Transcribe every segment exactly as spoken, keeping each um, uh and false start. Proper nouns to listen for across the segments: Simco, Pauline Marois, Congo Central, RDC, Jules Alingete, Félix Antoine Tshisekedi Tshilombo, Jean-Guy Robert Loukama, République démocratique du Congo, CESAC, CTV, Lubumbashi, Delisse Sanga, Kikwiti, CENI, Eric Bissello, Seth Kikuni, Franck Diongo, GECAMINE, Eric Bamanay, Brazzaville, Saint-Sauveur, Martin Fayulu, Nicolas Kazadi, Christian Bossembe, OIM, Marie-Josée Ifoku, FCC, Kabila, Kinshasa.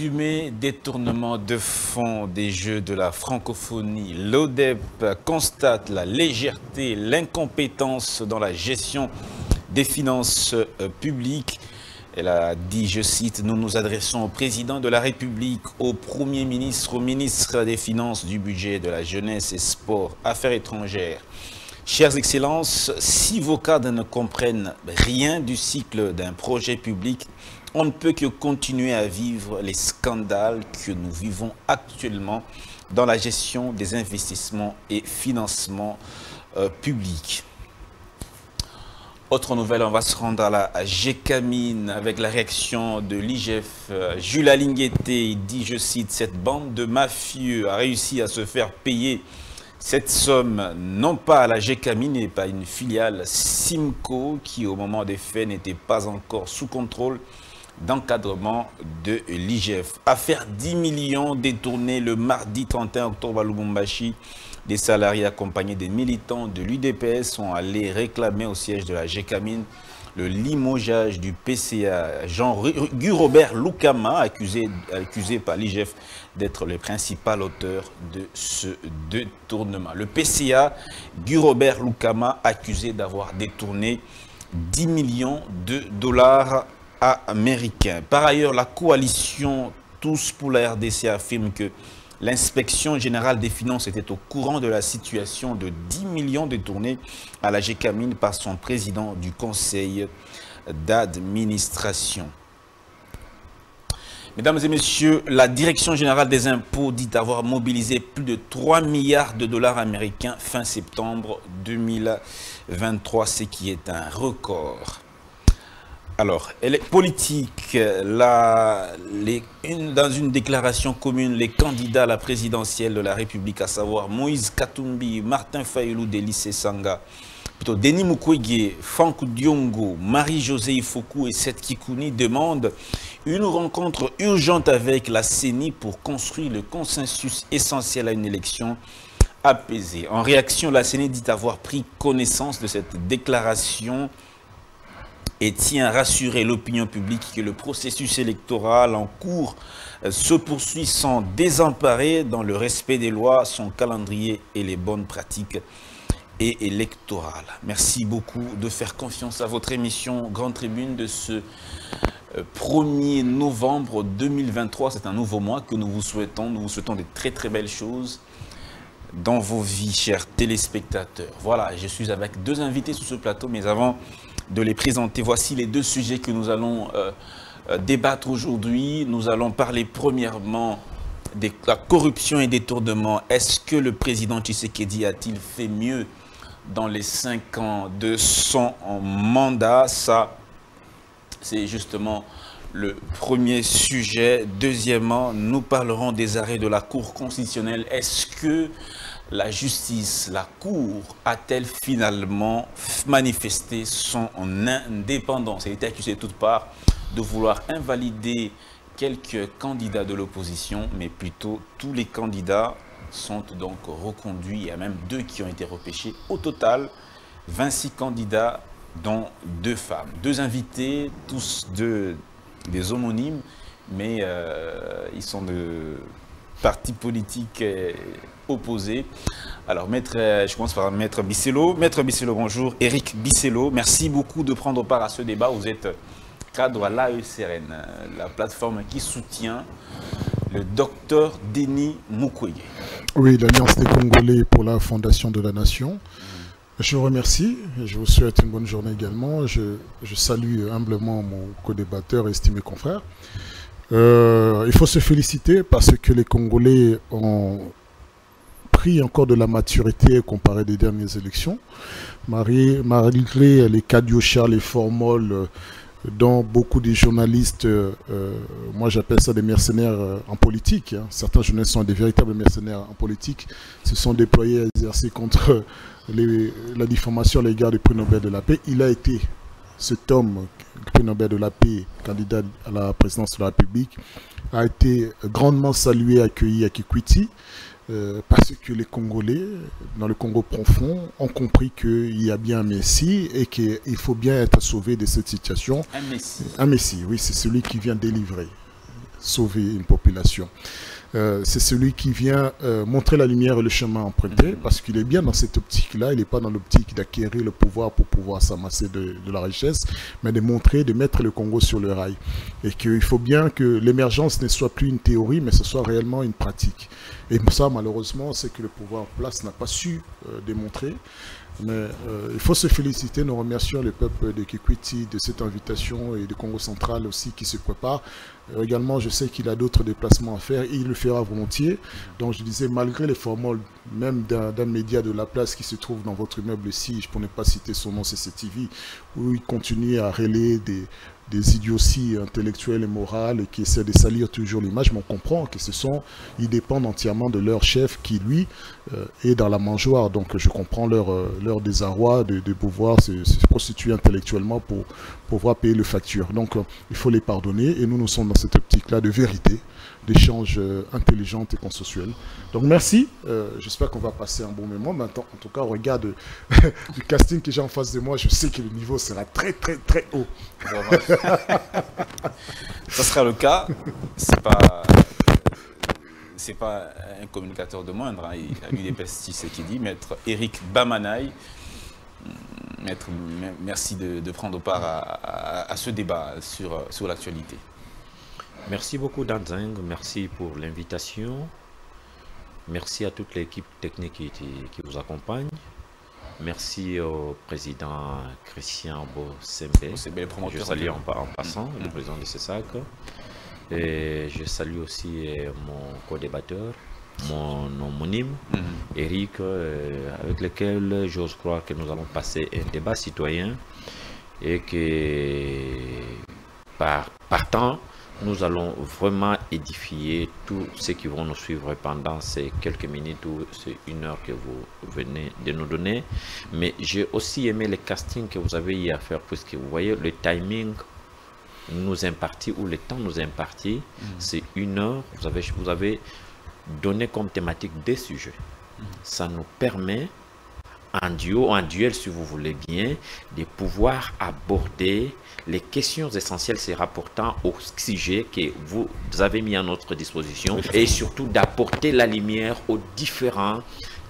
présumé détournement de fonds des Jeux de la francophonie, l'O D E P constate la légèreté, l'incompétence dans la gestion des finances publiques. Elle a dit, je cite, « Nous nous adressons au président de la République, au Premier ministre, au ministre des Finances, du Budget, de la Jeunesse et Sport, Affaires étrangères. Chères Excellences, si vos cadres ne comprennent rien du cycle d'un projet public, on ne peut que continuer à vivre les scandales que nous vivons actuellement dans la gestion des investissements et financements euh, publics. » Autre nouvelle, on va se rendre à la GECAMINE avec la réaction de l'I G F. Jules Alingete dit, je cite, « Cette bande de mafieux a réussi à se faire payer cette somme, non pas à la GECAMINE, mais pas à une filiale Simco qui, au moment des faits, n'était pas encore sous contrôle d'encadrement de l'I G F. Affaire dix millions détournés le mardi trente et un octobre à Lubumbashi. Des salariés accompagnés des militants de l'U D P S sont allés réclamer au siège de la GECAMINE le limogeage du P C A Jean-Guy Robert Loukama, accusé, accusé par l'I G F d'être le principal auteur de ce détournement. Le P C A Guy Robert Loukama, accusé d'avoir détourné dix millions de dollars américains. Par ailleurs, la coalition Tous pour la R D C affirme que l'inspection générale des finances était au courant de la situation de dix millions détournés à la GECAMINE par son président du conseil d'administration. Mesdames et messieurs, la direction générale des impôts dit avoir mobilisé plus de trois milliards de dollars américains fin septembre deux mille vingt-trois, ce qui est un record. Alors, elle est politique. La, les, une, dans une déclaration commune, les candidats à la présidentielle de la République, à savoir Moïse Katumbi, Martin Fayulu, Delisse Sanga, plutôt Denis Mukwege, Franck Diongo, Marie-Josée Ifoku et Seth Kikuni demandent une rencontre urgente avec la C E N I pour construire le consensus essentiel à une élection apaisée. En réaction, la C E N I dit avoir pris connaissance de cette déclaration et tient à rassurer l'opinion publique que le processus électoral en cours se poursuit sans désemparer dans le respect des lois, son calendrier et les bonnes pratiques et électorales. Merci beaucoup de faire confiance à votre émission Grande Tribune de ce premier novembre deux mille vingt-trois. C'est un nouveau mois que nous vous souhaitons. Nous vous souhaitons de très très belles choses dans vos vies, chers téléspectateurs. Voilà, je suis avec deux invités sur ce plateau, mais avant de les présenter, voici les deux sujets que nous allons euh, débattre aujourd'hui. Nous allons parler premièrement de la corruption et des détournements. Est-ce que le président Tshisekedi a-t-il fait mieux dans les cinq ans de son mandat? Ça, c'est justement le premier sujet. Deuxièmement, nous parlerons des arrêts de la Cour constitutionnelle. Est-ce que la justice, la Cour, a-t-elle finalement manifesté son indépendance? Elle était accusée de toutes parts de vouloir invalider quelques candidats de l'opposition, mais plutôt tous les candidats sont donc reconduits. Il y a même deux qui ont été repêchés. Au total, vingt-six candidats, dont deux femmes. Deux invités, tous deux, des homonymes, mais euh, ils sont de partis politiques euh, opposés. Alors, maître, euh, je commence par maître Bissello. Maître Bissello, bonjour. Eric Bissello, merci beaucoup de prendre part à ce débat. Vous êtes cadre à l'A E C R N, la plateforme qui soutient le docteur Denis Mukwege. Oui, l'Alliance des Congolais pour la Fondation de la Nation. Je vous remercie, je vous souhaite une bonne journée également. Je, je salue humblement mon co-débatteur, estimé confrère. Euh, il faut se féliciter parce que les Congolais ont pris encore de la maturité comparé des dernières élections. Malgré les cadiochas, les formules dont beaucoup de journalistes, euh, moi j'appelle ça des mercenaires en politique, hein. Certains journalistes sont des véritables mercenaires en politique, se sont déployés à exercer contre les, la diffamation à l'égard du prix Nobel de la paix. Il a été, cet homme, prix Nobel de la paix, candidat à la présidence de la République, a été grandement salué, accueilli à Kikwiti, euh, parce que les Congolais, dans le Congo profond, ont compris qu'il y a bien un Messie et qu'il faut bien être sauvé de cette situation. Un Messie. Un Messie, oui, c'est celui qui vient délivrer. sauver une population. Euh, c'est celui qui vient euh, montrer la lumière et le chemin emprunté, parce qu'il est bien dans cette optique-là, il n'est pas dans l'optique d'acquérir le pouvoir pour pouvoir s'amasser de, de la richesse, mais de montrer, de mettre le Congo sur le rail. Et qu'il faut bien que l'émergence ne soit plus une théorie, mais ce soit réellement une pratique. Et ça, malheureusement, c'est que le pouvoir en place n'a pas su euh, démontrer. Mais euh, il faut se féliciter, nous remercions le peuple de Kikwiti de cette invitation et de Congo Central aussi qui se prépare. Euh, également, je sais qu'il a d'autres déplacements à faire et il le fera volontiers. Donc je disais, malgré les formats même d'un média de la place qui se trouve dans votre immeuble ici, pour ne pas citer son nom, c'est C T V, où il continue à relayer des... des idioties intellectuelles et morales qui essaient de salir toujours l'image, mais on comprend que ce sont, ils dépendent entièrement de leur chef qui, lui, euh, est dans la mangeoire. Donc je comprends leur, euh, leur désarroi de, de pouvoir se, se prostituer intellectuellement pour pouvoir payer les factures. Donc euh, il faut les pardonner et nous, nous sommes dans cette optique-là de vérité, d'échanges euh, intelligents et consensuels. Donc merci, euh, j'espère qu'on va passer un bon moment. Maintenant, en tout cas, regarde euh, le casting que j'ai en face de moi, je sais que le niveau sera très très très haut. Ça sera le cas, c'est pas, c'est pas un communicateur de moindre, hein. Il a mis des pestis, c'est qui dit, maître Eric Bamanay, maître, merci de, de prendre part à, à, à ce débat sur, sur l'actualité. Merci beaucoup Danzang, merci pour l'invitation, merci à toute l'équipe technique qui, qui vous accompagne. Merci au président Christian Bossembe, je salue en, en passant, mmh. le président de C E S A C. Et je salue aussi mon co-débatteur, mon homonyme, mmh. Eric, euh, avec lequel j'ose croire que nous allons passer un débat citoyen et que par, partant, nous allons vraiment édifier tous ceux qui vont nous suivre pendant ces quelques minutes ou ces une heure que vous venez de nous donner. Mais j'ai aussi aimé le casting que vous avez eu à faire, puisque vous voyez le timing nous imparti ou le temps nous imparti, mmh. c'est une heure. Vous avez, vous avez donné comme thématique des sujets. Mmh. Ça nous permet, en duo, en duel si vous voulez bien, de pouvoir aborder les questions essentielles se rapportant au sujet que vous avez mis à notre disposition et surtout d'apporter la lumière aux différents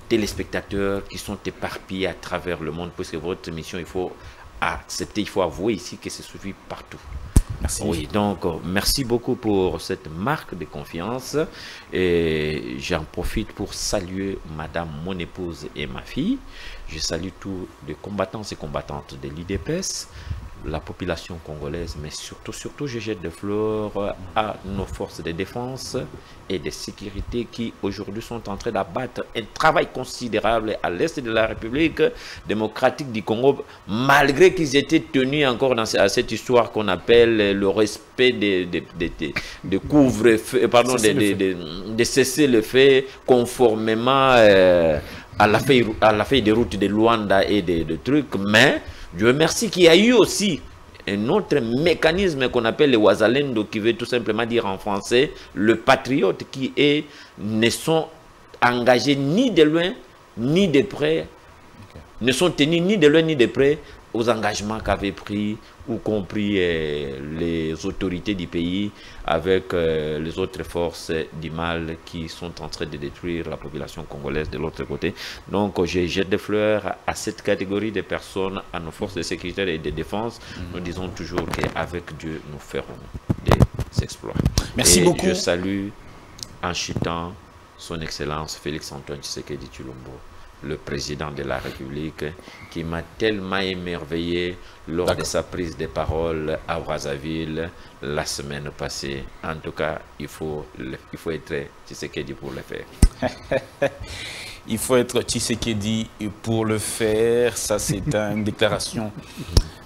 téléspectateurs qui sont éparpillés à travers le monde, puisque votre émission, il faut accepter, il faut avouer ici que c'est suivi partout. Merci. Oui, donc merci beaucoup pour cette marque de confiance et j'en profite pour saluer madame, mon épouse et ma fille. Je salue tous les combattants et combattantes de l'U D P S, la population congolaise, mais surtout, surtout, je jette des fleurs à nos forces de défense et de sécurité qui aujourd'hui sont en train d'abattre un travail considérable à l'est de la République démocratique du Congo, malgré qu'ils étaient tenus encore dans à cette histoire qu'on appelle le respect des de, de, de, de couvre-feu, pardon, de, de, de, de cesser le fait conformément euh, à la feuille à la feuille de route de Luanda et des de trucs, mais Dieu merci qu'il y a eu aussi un autre mécanisme qu'on appelle le Wazalendo, qui veut tout simplement dire en français le patriote, qui est, ne sont engagés ni de loin ni de près, okay. ne sont tenus ni de loin ni de près aux engagements qu'avaient pris ou compris eh, les autorités du pays avec euh, les autres forces du mal qui sont en train de détruire la population congolaise de l'autre côté. Donc je jette des fleurs à cette catégorie de personnes, à nos forces de sécurité et de défense. Nous disons toujours qu'avec Dieu, nous ferons des exploits. Merci et beaucoup. Je salue en chutant son Excellence Félix Antoine Tshisekedi Tshilombo, le président de la République, qui m'a tellement émerveillé lors de sa prise de parole à Brazzaville la semaine passée. En tout cas, il faut, il faut être Tshisekedi pour le faire. Il faut être Tshisekedi pour le faire. Ça, c'est une déclaration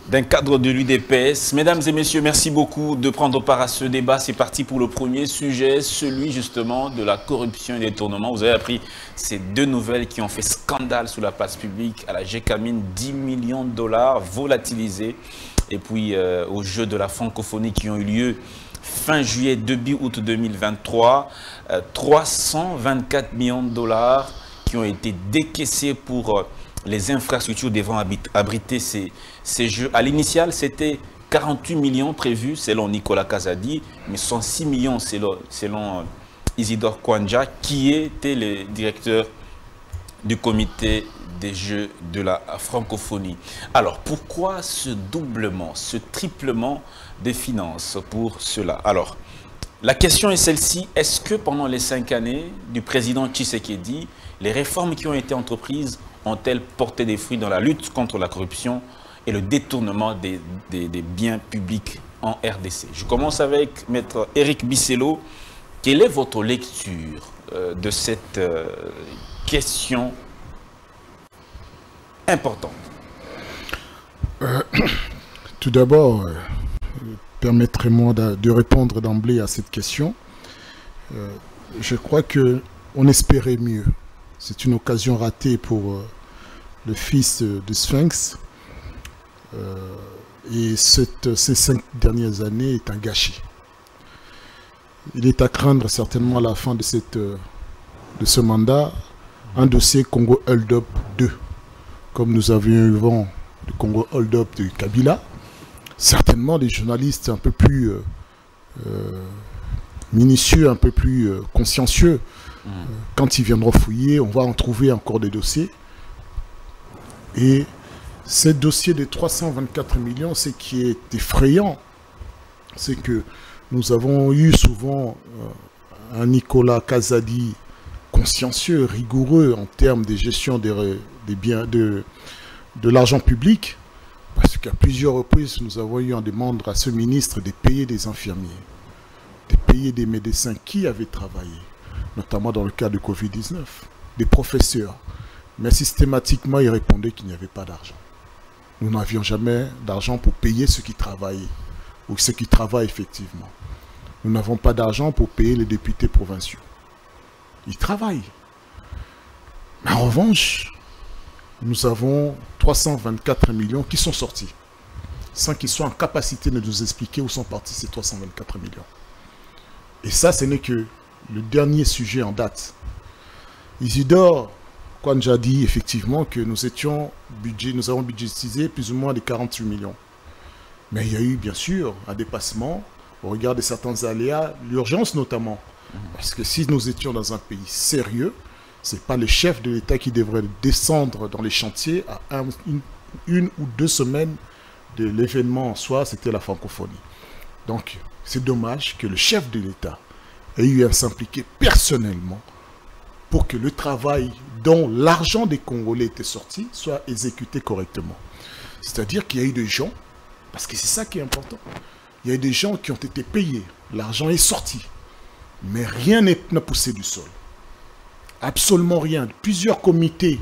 d'un cadre de l'U D P S. Mesdames et messieurs, merci beaucoup de prendre part à ce débat. C'est parti pour le premier sujet, celui justement de la corruption et des détournements. Vous avez appris ces deux nouvelles qui ont fait scandale sur la place publique à la GECAMINE. dix millions de dollars volatilisés. Et puis euh, aux Jeux de la francophonie qui ont eu lieu fin juillet, début août deux mille vingt-trois. Euh, trois cent vingt-quatre millions de dollars qui ont été décaissés pour... Euh, les infrastructures devront abriter ces, ces jeux. À l'initial, c'était quarante-huit millions prévus selon Nicolas Kazadi, mais cent six millions selon, selon Isidore Kwanja, qui était le directeur du comité des Jeux de la francophonie. Alors, pourquoi ce doublement, ce triplement des finances pour cela? Alors, la question est celle-ci. Est-ce que pendant les cinq années du président Tshisekedi, les réformes qui ont été entreprises ont-elles porté des fruits dans la lutte contre la corruption et le détournement des, des, des biens publics en R D C? Je commence avec maître Eric Bissello. Quelle est votre lecture euh, de cette euh, question importante? euh, Tout d'abord, euh, permettrez-moi de, de répondre d'emblée à cette question. Euh, je crois qu'on espérait mieux. C'est une occasion ratée pour euh, le fils euh, de Sphinx. Euh, et cette, ces cinq dernières années est un gâchis. Il est à craindre certainement à la fin de, cette, euh, de ce mandat un dossier Congo Hold-up deux. Comme nous avions eu vent du Congo Hold-up de Kabila, certainement des journalistes un peu plus euh, euh, minutieux, un peu plus euh, consciencieux, quand ils viendront fouiller, on va en trouver encore des dossiers. Et ces dossiers de trois cent vingt-quatre millions, ce qui est effrayant, c'est que nous avons eu souvent un Nicolas Kazadi consciencieux, rigoureux en termes de gestion des, des biens, de, de l'argent public, parce qu'à plusieurs reprises, nous avons eu en demande à ce ministre de payer des infirmiers, de payer des médecins qui avaient travaillé, notamment dans le cas de Covid dix-neuf, des professeurs. Mais systématiquement, ils répondaient qu'il n'y avait pas d'argent. Nous n'avions jamais d'argent pour payer ceux qui travaillaient, ou ceux qui travaillent effectivement. Nous n'avons pas d'argent pour payer les députés provinciaux. Ils travaillent. Mais en revanche, nous avons trois cent vingt-quatre millions qui sont sortis, sans qu'ils soient en capacité de nous expliquer où sont partis ces trois cent vingt-quatre millions. Et ça, ce n'est que le dernier sujet en date. Isidore Kwanja dit effectivement que nous étions budget, nous avons budgétisé plus ou moins des quarante-huit millions. Mais il y a eu bien sûr un dépassement au regard de certains aléas, l'urgence notamment. Parce que si nous étions dans un pays sérieux, ce n'est pas le chef de l'État qui devrait descendre dans les chantiers à un, une, une ou deux semaines de l'événement en soi, c'était la francophonie. Donc c'est dommage que le chef de l'État et eu à s'impliquer personnellement pour que le travail dont l'argent des Congolais était sorti soit exécuté correctement. C'est-à-dire qu'il y a eu des gens, parce que c'est ça qui est important, il y a eu des gens qui ont été payés, l'argent est sorti, mais rien n'est poussé du sol. Absolument rien. Plusieurs comités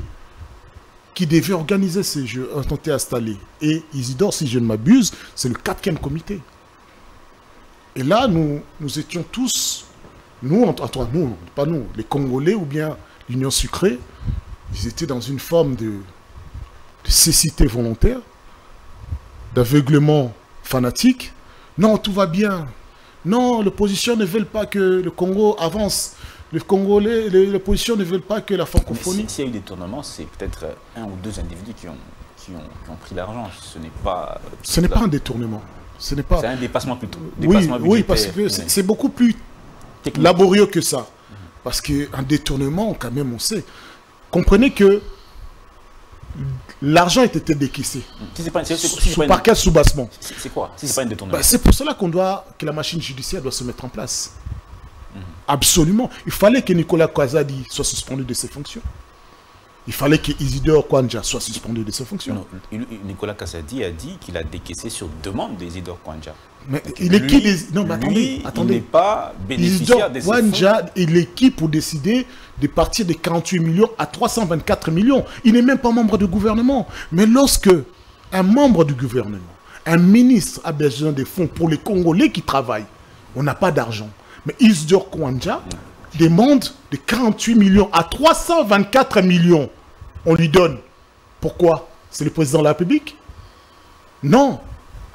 qui devaient organiser ces jeux ont été installés. Et Isidore, si je ne m'abuse, c'est le quatrième comité. Et là, nous, nous étions tous... Nous, entre nous, pas nous, les Congolais ou bien l'Union Sucrée, ils étaient dans une forme de, de cécité volontaire, d'aveuglement fanatique. Non, tout va bien. Non, l'opposition ne veut pas que le Congo avance. Les Congolais, l'opposition ne veut pas que la francophonie... S'il y a eu des tournements, c'est peut-être un ou deux individus qui ont, qui ont, qui ont pris l'argent. Ce n'est pas... Ce n'est pas un détournement. Ce n'est pas... C'est un dépassement plutôt. Dépassement oui, oui, parce que c'est beaucoup plus... laborieux que ça. Parce qu'un détournement, quand même, on sait. Comprenez que l'argent était décaissé. Si pas, c est, c est, sous, sous parquet une... sous-bassement. C'est quoi? Si c'est pas un détournement. Bah, c'est pour cela qu'on doit, que la machine judiciaire doit se mettre en place. Mm-hmm. Absolument. Il fallait que Nicolas Kazadi soit suspendu de ses fonctions. Il fallait que Isidore Kwanja soit suspendu de ses fonctions. Non, Nicolas Kazadi a dit qu'il a décaissé sur demande d'Isidore Kwanja. Mais donc, il est lui, qui des... Non, mais attendez, lui, attendez. Il n'est pas bénéficiaire des Kwanja, il est qui pour décider de partir de quarante-huit millions à trois cent vingt-quatre millions? Il n'est même pas membre du gouvernement. Mais lorsque un membre du gouvernement, un ministre a besoin des fonds pour les Congolais qui travaillent, on n'a pas d'argent. Mais Isidore Kwanja demande de quarante-huit millions à trois cent vingt-quatre millions. On lui donne. Pourquoi? C'est le président de la République? Non.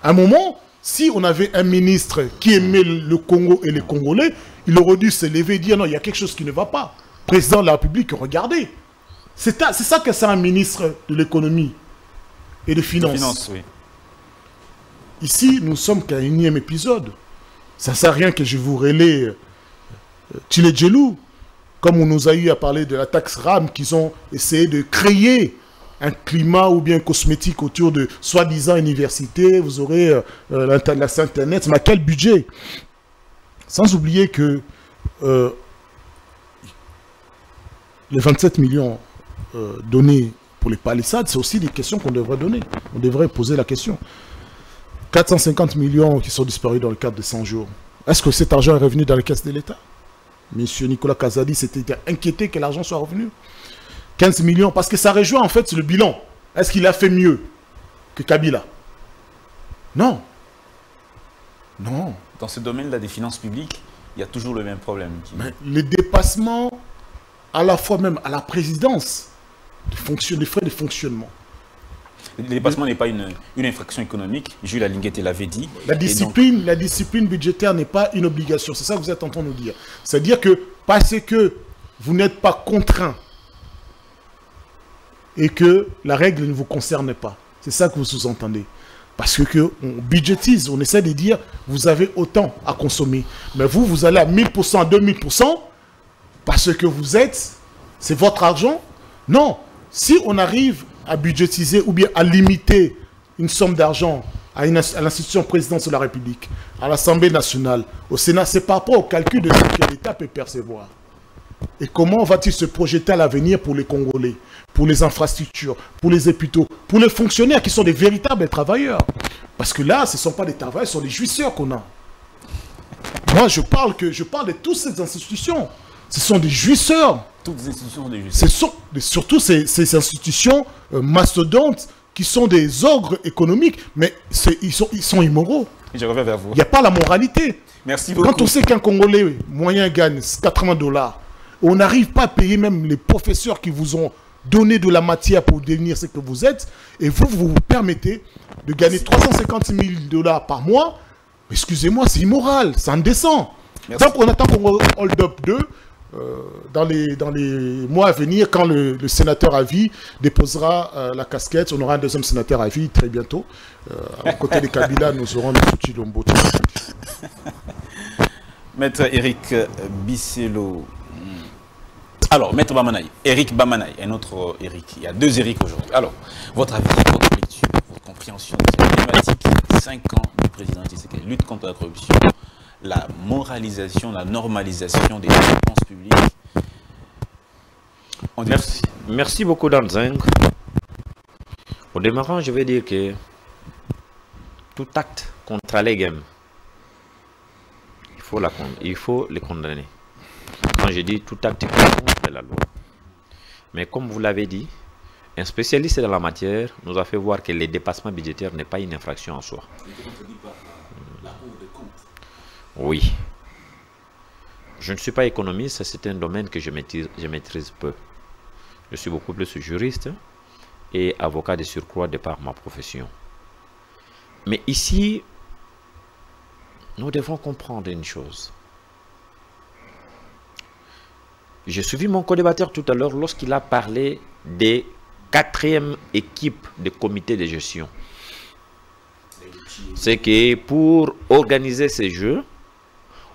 À un moment... Si on avait un ministre qui aimait le Congo et les Congolais, il aurait dû se lever et dire non, il y a quelque chose qui ne va pas. Président de la République, regardez. C'est ça que c'est un ministre de l'économie et des finances. Finance, oui. Ici, nous sommes qu'à un unième épisode. Ça ne sert à rien que je vous relaie Tshilombo, comme on nous a eu à parler de la taxe RAM, qu'ils ont essayé de créer un climat ou bien cosmétique autour de soi-disant université, vous aurez euh, la sainte Internet, mais à quel budget? Sans oublier que euh, les vingt-sept millions euh, donnés pour les palissades, c'est aussi des questions qu'on devrait donner. On devrait poser la question. quatre cent cinquante millions qui sont disparus dans le cadre de cent jours. Est-ce que cet argent est revenu dans les caisses de l'État? Monsieur Nicolas Kazadi s'était inquiété que l'argent soit revenu. quinze millions, parce que ça rejoint en fait le bilan. Est-ce qu'il a fait mieux que Kabila? Non. Non. Dans ce domaine-là des finances publiques, il y a toujours le même problème. Qui... Mais les dépassements, à la fois même à la présidence, des, fonction... des frais de fonctionnement. Le dépassement n'est pas une, une infraction économique. Jules Alingete l'avait dit. La discipline, donc... la discipline budgétaire n'est pas une obligation. C'est ça que vous êtes en train de nous dire. C'est-à-dire que parce que vous n'êtes pas contraint et que la règle ne vous concerne pas. C'est ça que vous sous-entendez. Parce que, que on budgétise, on essaie de dire vous avez autant à consommer. Mais vous, vous allez à mille pour cent, à deux mille pour cent parce que vous êtes, c'est votre argent. Non, si on arrive à budgétiser ou bien à limiter une somme d'argent à, à l'institution présidence de la République, à l'Assemblée nationale, au Sénat, c'est par rapport au calcul de ce que l'État peut percevoir. Et comment va-t-il se projeter à l'avenir pour les Congolais, pour les infrastructures, pour les hôpitaux, pour les fonctionnaires qui sont des véritables travailleurs? Parce que là, ce ne sont pas des travailleurs, ce sont des jouisseurs qu'on a. Moi, je parle, que, je parle de toutes ces institutions. Ce sont des jouisseurs. Toutes les institutions des justices. Ce sont surtout ces, ces institutions euh, mastodontes qui sont des ogres économiques, mais ils sont, ils sont immoraux. Je reviens vers vous. Il n'y a pas la moralité. Merci beaucoup. Quand on sait qu'un Congolais moyen gagne quatre-vingts dollars, on n'arrive pas à payer même les professeurs qui vous ont donné de la matière pour devenir ce que vous êtes, et vous, vous vous permettez de gagner trois cent cinquante mille dollars par mois, excusez-moi, c'est immoral, c'est indécent. Merci. Donc on attend qu'on hold up deux, Euh, dans, les, dans les mois à venir, quand le, le sénateur à vie déposera euh, la casquette, on aura un deuxième sénateur à vie très bientôt. Euh, à côté des Kabila, nous aurons le Tshilombo. Maître Eric Bissello. Alors, Maître Bamanay, Eric Bamanay, un autre Eric. Il y a deux Eric aujourd'hui. Alors, votre avis, votre lecture, votre compréhension de cette thématique, cinq ans du président Tshisekedi, lutte contre la corruption, la moralisation, la normalisation des dépenses publiques. On dit merci. Merci beaucoup, Danzeng. Au démarrant, je vais dire que tout acte contre les games, il faut, la, il faut les condamner. Quand je dis tout acte contre la loi. Mais comme vous l'avez dit, un spécialiste dans la matière nous a fait voir que les dépassements budgétaires n'est pas une infraction en soi. Oui. Je ne suis pas économiste, c'est un domaine que je maîtrise, je maîtrise peu. Je suis beaucoup plus juriste et avocat de surcroît de par ma profession. Mais ici, nous devons comprendre une chose. J'ai suivi mon co-débatteur tout à l'heure lorsqu'il a parlé des quatrièmes équipes de comité de gestion. C'est que pour organiser ces jeux,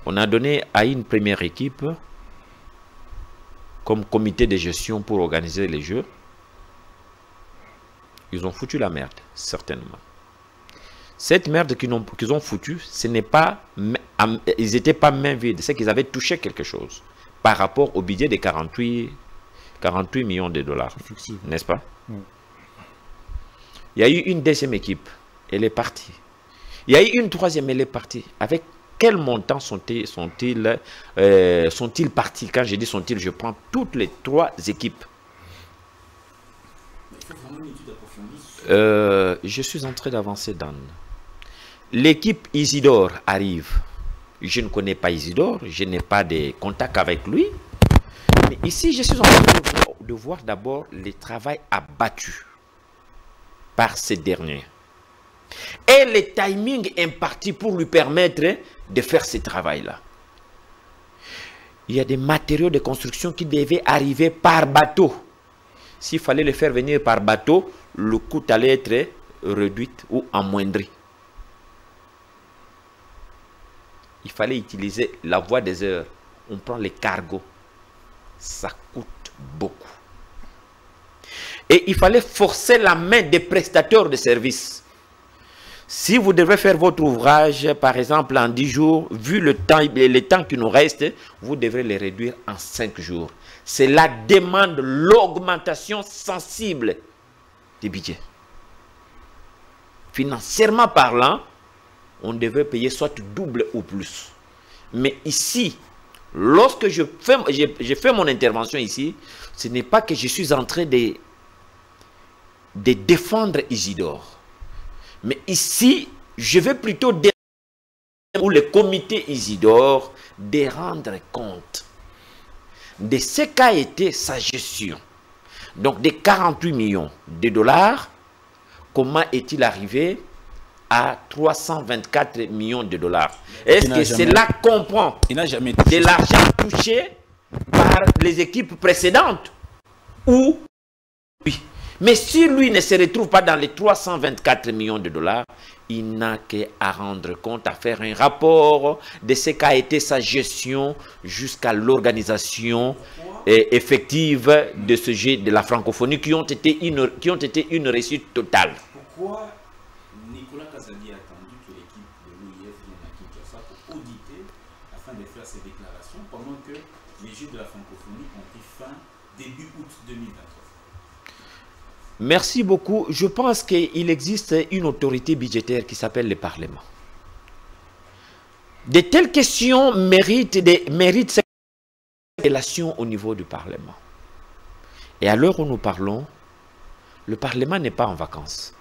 on a donné à une première équipe comme comité de gestion pour organiser les jeux. Ils ont foutu la merde, certainement. Cette merde qu'ils ont, qu'ils ont foutue, ce n'est pas, ils n'étaient pas main vide. C'est qu'ils avaient touché quelque chose par rapport au budget de quarante-huit millions de dollars. N'est-ce pas? Oui. Il y a eu une deuxième équipe. Elle est partie. Il y a eu une troisième, elle est partie. Avec quel montant sont-ils sont-ils euh, sont-ils partis? Quand je dis sont-ils, je prends toutes les trois équipes. Euh, je suis en train d'avancer dans... L'équipe Isidore arrive. Je ne connais pas Isidore, je n'ai pas de contact avec lui. Mais ici, je suis en train de voir, de voir d'abord le travail abattu par ces derniers. Et le timing imparti pour lui permettre de faire ce travail-là. Il y a des matériaux de construction qui devaient arriver par bateau. S'il fallait les faire venir par bateau, le coût allait être réduit ou amoindri. il fallait utiliser la voie des heures. On prend les cargos. Ça coûte beaucoup. Et il fallait forcer la main des prestataires de services. Si vous devez faire votre ouvrage, par exemple, en dix jours, vu le temps, le temps qui nous reste, vous devrez les réduire en cinq jours. Cela demande l'augmentation sensible des budgets. Financièrement parlant, on devait payer soit double ou plus. Mais ici, lorsque je fais, je, je fais mon intervention ici, ce n'est pas que je suis en train de, de défendre Isidore. Mais ici, je vais plutôt demander pour le comité Isidore de rendre compte de ce qu'a été sa gestion. Donc, des quarante-huit millions de dollars, comment est-il arrivé à trois cent vingt-quatre millions de dollars? Est-ce que cela comprend de l'argent touché par les équipes précédentes ou lui? Mais si lui ne se retrouve pas dans les trois cent vingt-quatre millions de dollars, il n'a qu'à rendre compte, à faire un rapport de ce qu'a été sa gestion jusqu'à l'organisation effective de ce jet de la francophonie qui ont été une, qui ont été une réussite totale. Pourquoi Nicolas Kazadi a attendu que l'équipe de l'O I F vienne à Kinshasa pour auditer afin de faire ses déclarations pendant que les Jeux de la francophonie ont pris fin début août deux mille vingt-trois? Merci beaucoup. Je pense qu'il existe une autorité budgétaire qui s'appelle le Parlement. De telles questions méritent des méritent cette relation au niveau du Parlement. Et à l'heure où nous parlons, le Parlement n'est pas en vacances.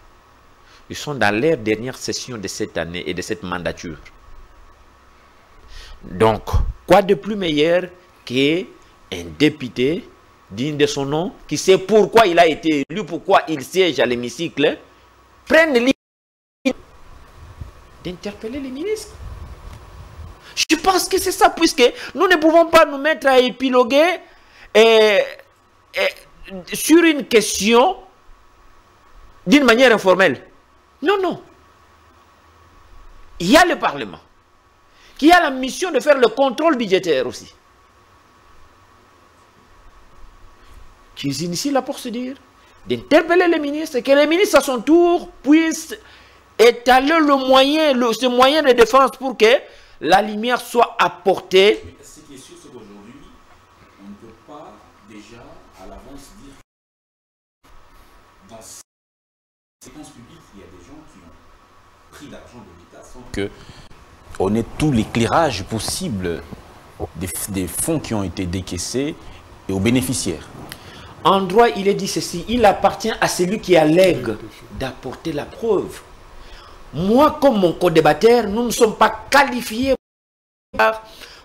Ils sont dans leur dernière session de cette année et de cette mandature. Donc, quoi de plus meilleur qu'un député digne de son nom, qui sait pourquoi il a été élu, pourquoi il siège à l'hémicycle, prenne l'idée d'interpeller les ministres. Je pense que c'est ça, puisque nous ne pouvons pas nous mettre à épiloguer et, et, sur une question d'une manière informelle. Non, non. Il y a le Parlement qui a la mission de faire le contrôle budgétaire aussi. Qu'ils initient la procédure, d'interpeller les ministres, et que les ministres à son tour puissent étaler le moyen, le, ce moyen de défense pour que la lumière soit apportée. Mais ce qui est sûr, c'est qu'aujourd'hui, on ne peut pas déjà à l'avance dire que dans ces séquences publiques, il y a des gens qui ont pris l'argent de l'État sans que on ait tout l'éclairage possible des, des fonds qui ont été décaissés et aux bénéficiaires. En droit, il est dit ceci, il appartient à celui qui allègue d'apporter la preuve. Moi, comme mon co-débatteur, nous ne sommes pas qualifiés pour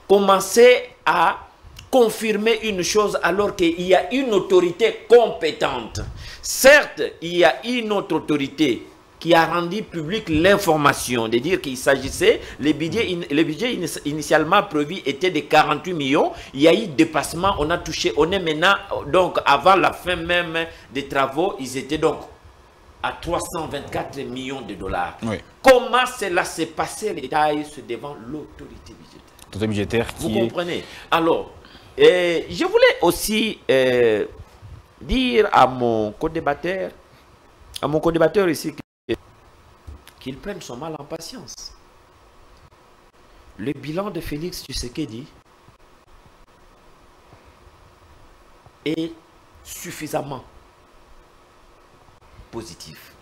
commencer à confirmer une chose alors qu'il y a une autorité compétente. Certes, il y a une autre autorité qui a rendu publique l'information, de dire qu'il s'agissait, le budget, le budget initialement prévu était de quarante-huit millions, il y a eu dépassement, on a touché, on est maintenant, donc avant la fin même des travaux, ils étaient donc à trois cent vingt-quatre millions de dollars. Oui. Comment cela s'est passé, les détails devant l'autorité budgétaire. L'autorité budgétaire qui Vous est... comprenez. Alors, euh, je voulais aussi euh, dire à mon co-débatteur, à mon co-débatteur ici, qu'il prenne son mal en patience. Le bilan de Félix Tshisekedi est suffisamment positif.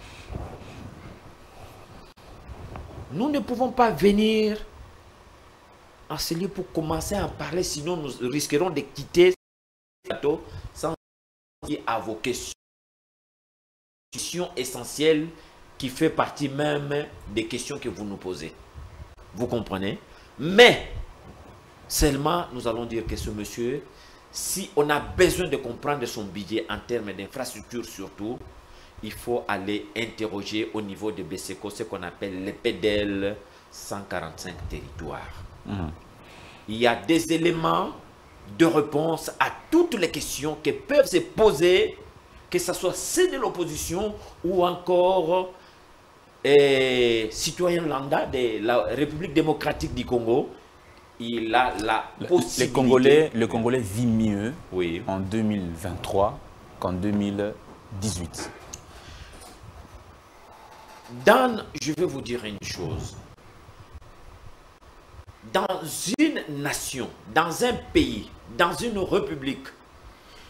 Nous ne pouvons pas venir en ce lieu pour commencer à en parler, sinon nous risquerons de quitter ce plateau sans dire à vos questions essentielles qui fait partie même des questions que vous nous posez. Vous comprenez? Mais, seulement, nous allons dire que ce monsieur, si on a besoin de comprendre son budget en termes d'infrastructures surtout, il faut aller interroger au niveau de B S E C O ce qu'on appelle les P D L cent quarante-cinq territoires. Mmh. Il y a des éléments de réponse à toutes les questions qui peuvent se poser, que ce soit ceux de l'opposition ou encore Eh, citoyen lambda de la République démocratique du Congo il a la possibilité. Les Congolais, le Congolais vit mieux oui. en deux mille vingt-trois qu'en deux mille dix-huit. Dans, je vais vous dire une chose. Dans une nation, dans un pays, dans une république,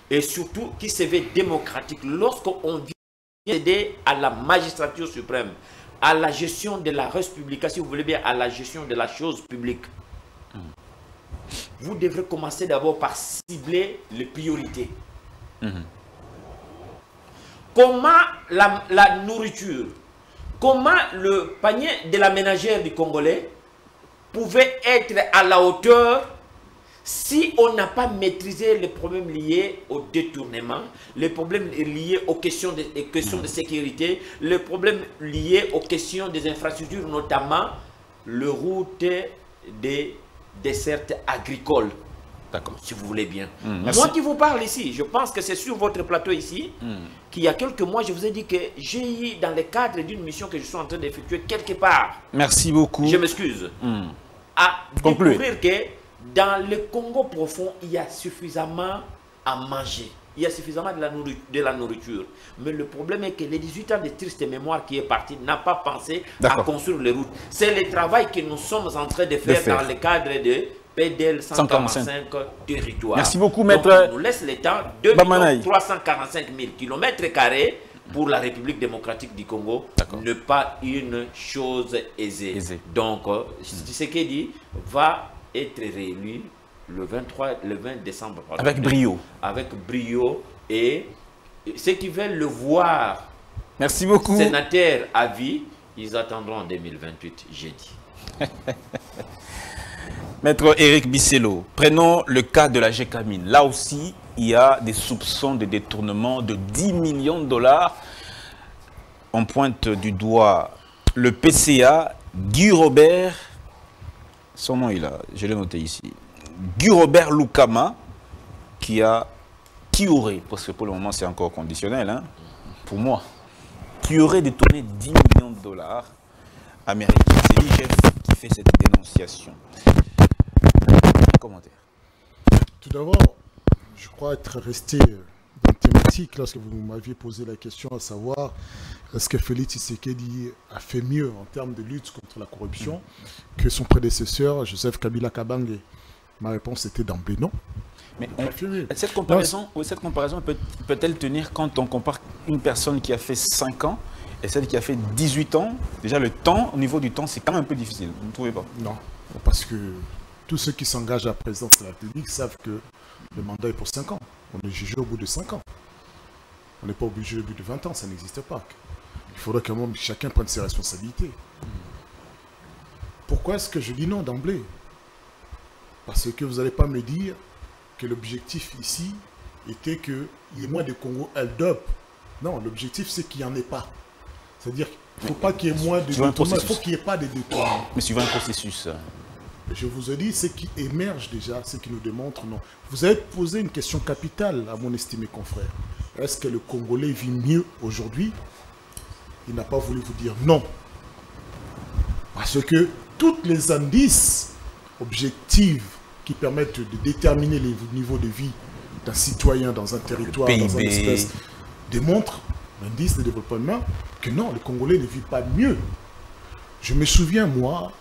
et surtout qui se veut démocratique, lorsqu'on vient aider à la magistrature suprême, à la gestion de la res publica, si vous voulez bien, à la gestion de la chose publique, mm. vous devrez commencer d'abord par cibler les priorités. Mm. Comment la, la nourriture, comment le panier de la ménagère du Congolais pouvait être à la hauteur si on n'a pas maîtrisé les problèmes liés au détournement, les problèmes liés aux questions de, aux questions de sécurité, les problèmes liés aux questions des infrastructures, notamment le route des dessertes agricoles. D'accord. Si vous voulez bien. Mmh, moi qui vous parle ici, je pense que c'est sur votre plateau ici, mmh. qu'il y a quelques mois, je vous ai dit que j'ai eu, dans le cadre d'une mission que je suis en train d'effectuer quelque part. Merci beaucoup. Je m'excuse. Mmh. À Conclue. Découvrir que dans le Congo profond, il y a suffisamment à manger. Il y a suffisamment de la, de la nourriture. Mais le problème est que les dix-huit ans de triste mémoire qui est parti n'a pas pensé à construire les routes. C'est le travail que nous sommes en train de faire, de faire. dans le cadre de... P D L cent quarante-cinq territoires. Merci beaucoup, maître. Donc, on nous laisse le temps deux millions trois cent quarante-cinq mille kilomètres carrés pour la République démocratique du Congo. N'est pas une chose aisée. Aisé. Donc, Tshisekedi va être réélu le vingt-trois, le vingt décembre. Avec brio. Avec brio. Et ceux qui veulent le voir, merci beaucoup, sénateur à vie, ils attendront en deux mille vingt-huit, j'ai dit. Maître Eric Bissello, prenons le cas de la GECAMINE. Là aussi, il y a des soupçons de détournement de dix millions de dollars. On pointe du doigt le P C A, Guy Robert, son nom il a, je l'ai noté ici, Guy Robert Loukama, qui a, qui aurait, parce que pour le moment c'est encore conditionnel, hein, pour moi, qui aurait détourné dix millions de dollars américains. C'est l'I G F qui fait cette dénonciation. Commentaire. Tout d'abord, je crois être resté dans la thématique lorsque vous m'aviez posé la question à savoir est-ce que Félix Tshisekedi a fait mieux en termes de lutte contre la corruption mmh. que son prédécesseur Joseph Kabila Kabange. Ma réponse était d'emblée non. Mais on, cette comparaison, non, cette comparaison peut-elle peut tenir quand on compare une personne qui a fait cinq ans et celle qui a fait dix-huit ans? Déjà le temps, au niveau du temps, c'est quand même un peu difficile, vous ne trouvez pas? Non, parce que tous ceux qui s'engagent à la présidence de la République savent que le mandat est pour cinq ans. On est jugé au bout de cinq ans. On n'est pas obligé au bout de vingt ans, ça n'existe pas. Il faudrait quand même que chacun prenne ses responsabilités. Pourquoi est-ce que je dis non d'emblée? Parce que vous n'allez pas me dire que l'objectif ici était qu'il y ait moins de Congo hold-up. Non, l'objectif c'est qu'il n'y en ait pas. C'est-à-dire qu'il ne faut pas qu'il y ait moins de détournements, il faut qu'il n'y ait pas de détournements. Mais suivant un processus... Je vous ai dit, ce qui émerge déjà, ce qui nous démontre, non. Vous avez posé une question capitale à mon estimé confrère. Est-ce que le Congolais vit mieux aujourd'hui? Il n'a pas voulu vous dire non. Parce que toutes les indices objectifs qui permettent de déterminer le niveau de vie d'un citoyen dans un territoire, dans un espace, démontrent l'indice de développement humain que non, le Congolais ne vit pas mieux. Je me souviens, moi,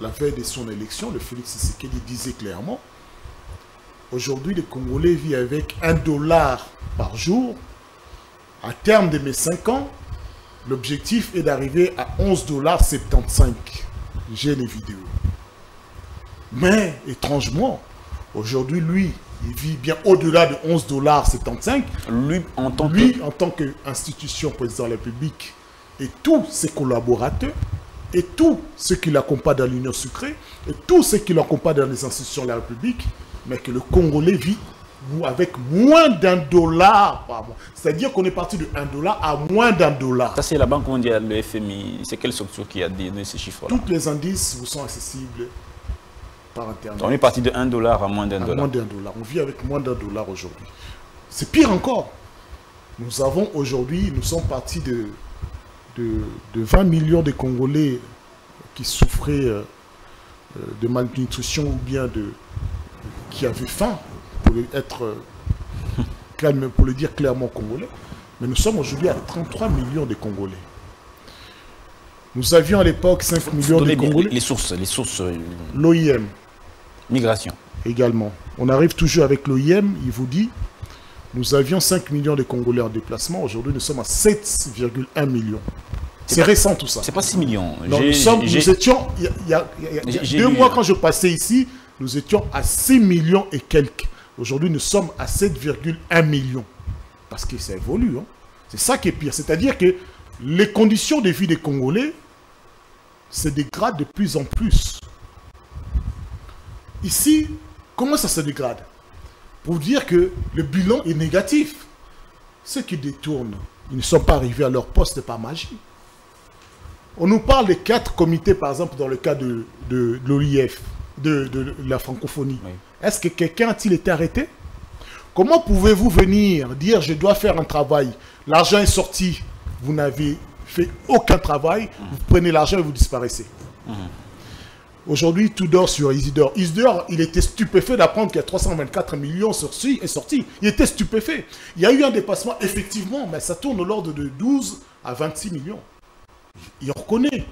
la veille de son élection, le Félix Tshisekedi disait clairement « Aujourd'hui, les Congolais vivent avec un dollar par jour. À terme de mes cinq ans, l'objectif est d'arriver à onze dollars septante-cinq. J'ai les vidéos. » Mais, étrangement, aujourd'hui, lui, il vit bien au-delà de onze dollars septante-cinq. Lui, en tant que... lui, en tant qu'institution, président de la République et tous ses collaborateurs, et tous ceux qui l'accompagnent dans l'Union sucrée, et tous ceux qui l'accompagnent dans les institutions de la République, mais que le Congolais vit avec moins d'un dollar par mois. C'est-à-dire qu'on est parti de un dollar à moins d'un dollar. Ça, c'est la Banque mondiale, le F M I. C'est quelle structure qui a donné ces chiffres-là? Toutes les indices vous sont accessibles par Internet. On est parti de un dollar à moins d'un dollar. Moins d'un dollar. On vit avec moins d'un dollar aujourd'hui. C'est pire encore. Nous avons aujourd'hui, nous sommes partis de... De, de vingt millions de Congolais qui souffraient euh, de malnutrition ou bien de qui avait faim, pour être pour le dire clairement congolais. Mais nous sommes aujourd'hui à trente-trois millions de Congolais. Nous avions à l'époque cinq millions de Congolais. Les sources, les sources. L'O I M. Migration. Également. On arrive toujours avec l'O I M, il vous dit, nous avions cinq millions de Congolais en déplacement, aujourd'hui nous sommes à sept virgule un millions. C'est récent tout ça. C'est pas six millions. Non, nous, sommes, nous étions, il y a, il y a, il y a deux mois quand je passais ici, nous étions à six millions et quelques. Aujourd'hui nous sommes à sept virgule un millions. Parce que ça évolue. Hein. C'est ça qui est pire. C'est-à-dire que les conditions de vie des Congolais se dégradent de plus en plus. Ici, comment ça se dégrade? Pour dire que le bilan est négatif. Ceux qui détournent, ils ne sont pas arrivés à leur poste par magie. On nous parle des quatre comités, par exemple, dans le cas de, de, de l'O I F, de, de, de la francophonie. Oui. Est-ce que quelqu'un a-t-il été arrêté? Comment pouvez-vous venir dire « je dois faire un travail », l'argent est sorti, vous n'avez fait aucun travail, mmh. vous prenez l'argent et vous disparaissez. Mmh. Aujourd'hui, tout dort sur Isidore. Isidore, il était stupéfait d'apprendre qu'il y a trois cent vingt-quatre millions sortis et sortis. Il était stupéfait. Il y a eu un dépassement, effectivement, mais ça tourne de l'ordre de douze à vingt-six millions. Il reconnaît.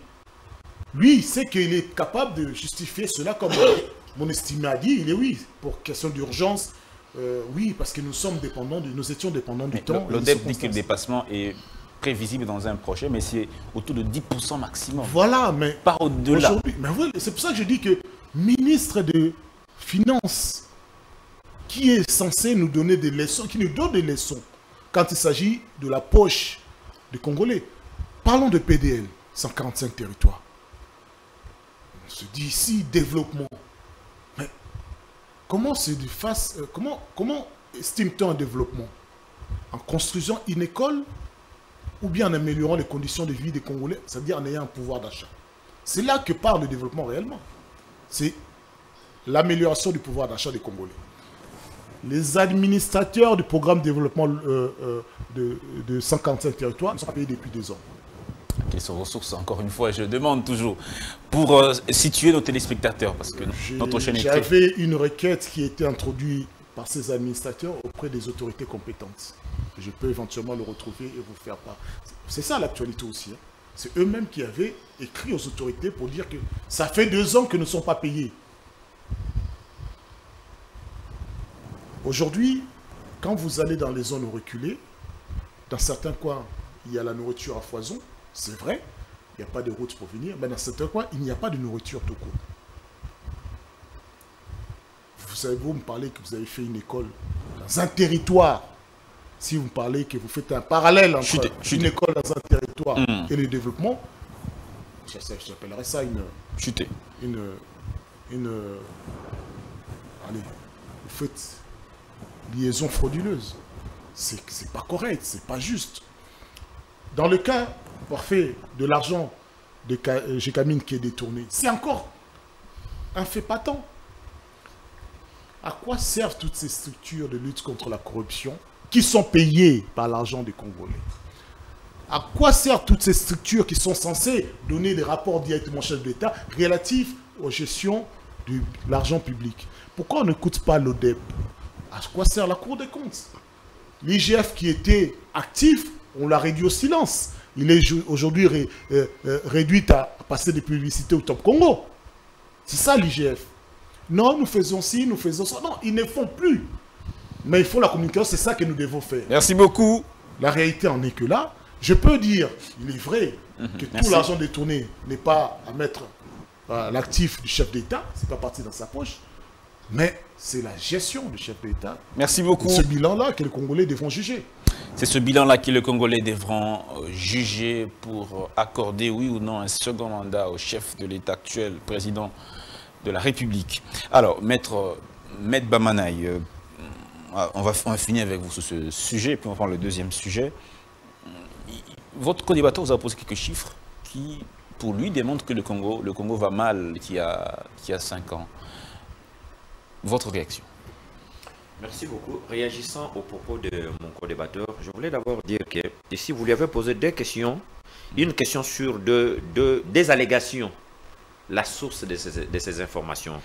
Lui, il sait qu'il est capable de justifier cela comme mon estimé a dit. Il est oui, pour question d'urgence. Euh, oui, parce que nous sommes dépendants, de, nous étions dépendants du mais temps. L'O D E P dit que le dépassement est prévisible dans un projet, mais c'est autour de dix pour cent maximum. Voilà, mais pas au-delà. Voilà, c'est pour ça que je dis que ministre de Finances, qui est censé nous donner des leçons, qui nous donne des leçons quand il s'agit de la poche des Congolais. Parlons de P D L, cent quarante-cinq territoires. On se dit ici développement. Comment, comment, comment estime-t-on un développement? En construisant une école ou bien en améliorant les conditions de vie des Congolais, c'est-à-dire en ayant un pouvoir d'achat? C'est là que parle le développement réellement. C'est l'amélioration du pouvoir d'achat des Congolais. Les administrateurs du programme de développement euh, euh, de, de cent quarante-cinq territoires ne sont pas payés depuis deux ans. Quelles sont les ressources? Encore une fois, je demande toujours pour euh, situer nos téléspectateurs, parce que notre chaîne est... J'avais une requête qui a été introduite par ces administrateurs auprès des autorités compétentes. Je peux éventuellement le retrouver et vous faire part. C'est ça l'actualité aussi. Hein. C'est eux-mêmes qui avaient écrit aux autorités pour dire que ça fait deux ans que ne sont pas payés. Aujourd'hui, quand vous allez dans les zones reculées, dans certains coins, il y a la nourriture à foison. C'est vrai, il n'y a pas de route pour venir, mais dans certains coins, il n'y a pas de nourriture tout court. Vous savez, vous me parlez que vous avez fait une école dans un territoire. Si vous me parlez que vous faites un parallèle entre chute, chute. une école dans un territoire mmh. et le développement, j'appellerais ça une... Chute. Une... Une... Allez, vous faites liaison frauduleuse. C'est pas correct, c'est pas juste. Dans le cas... parfait de l'argent de GECAMINE qui est détourné. C'est encore un fait patent. À quoi servent toutes ces structures de lutte contre la corruption qui sont payées par l'argent des Congolais? À quoi servent toutes ces structures qui sont censées donner des rapports directement au chef d'État relatifs aux gestions de l'argent public? Pourquoi on n'écoute pas l'O D E P? À quoi sert la Cour des comptes? L'I G F qui était actif, on l'a réduit au silence. Il est aujourd'hui ré, euh, euh, réduit à passer des publicités au Top Congo. C'est ça l'I G F. Non, nous faisons ci, nous faisons ça. Non, ils ne font plus. Mais ils font la communication, c'est ça que nous devons faire. Merci beaucoup. La réalité en est que là. Je peux dire, il est vrai, mmh, que merci. Tout l'argent détourné n'est pas à mettre à l'actif du chef d'État. C'est pas parti dans sa poche. Mais c'est la gestion du chef d'État. Merci beaucoup. Ce bilan-là que les Congolais devront juger. C'est ce bilan-là que les Congolais devront juger pour accorder, oui ou non, un second mandat au chef de l'État actuel, président de la République. Alors, Maître, Maître Bamanay, on va, on va finir avec vous sur ce sujet, puis on va prendre le deuxième sujet. Votre co-débatteur vous a posé quelques chiffres qui, pour lui, démontrent que le Congo, le Congo va mal, qu'il y a, qu'il y a cinq ans. Votre réaction? Merci beaucoup. Réagissant au propos de mon co-débatteur, je voulais d'abord dire que ici, vous lui avez posé deux questions, une question sur deux, deux, des allégations la source de ces, de ces informations.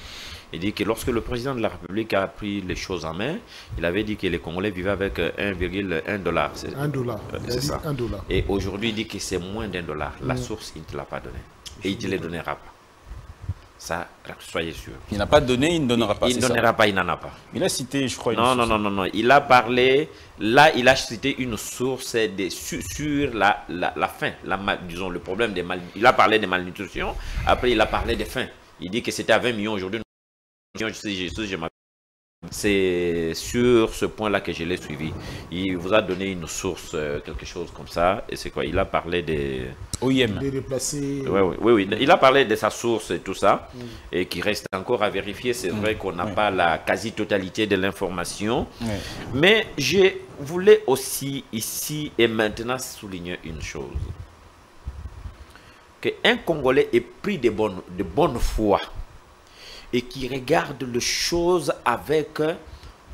Il dit que lorsque le président de la République a pris les choses en main, il avait dit que les Congolais vivaient avec un virgule un dollar. un dollar. C'est ça. un dollar. Et aujourd'hui, il dit que c'est moins d'un dollar. La mmh. source, il ne te l'a pas donnée. Et il ne te les donnera pas. Ça, soyez sûr. Il n'a pas donné, il ne donnera pas. Il ne donnera ça. pas, il n'en a pas. Il a cité, je crois. Non, non, non, non, non. Il a parlé. Là, il a cité une source de, sur, sur la, la, la faim. La, disons, le problème des mal. Il a parlé des malnutrition. Après, il a parlé des faim. Il dit que c'était à vingt millions aujourd'hui. C'est sur ce point-là que je l'ai suivi. Il vous a donné une source, quelque chose comme ça. Et c'est quoi? Il a parlé des... O I M. Des déplacés. Oui, oui, oui, oui. Il a parlé de sa source et tout ça. Mm. Et qui reste encore à vérifier. C'est mm. vrai qu'on n'a oui. pas la quasi-totalité de l'information. Oui. Mais je voulais aussi, ici et maintenant, souligner une chose. Qu'un Congolais est pris de bonne, de bonne foi. Et qui regarde les choses avec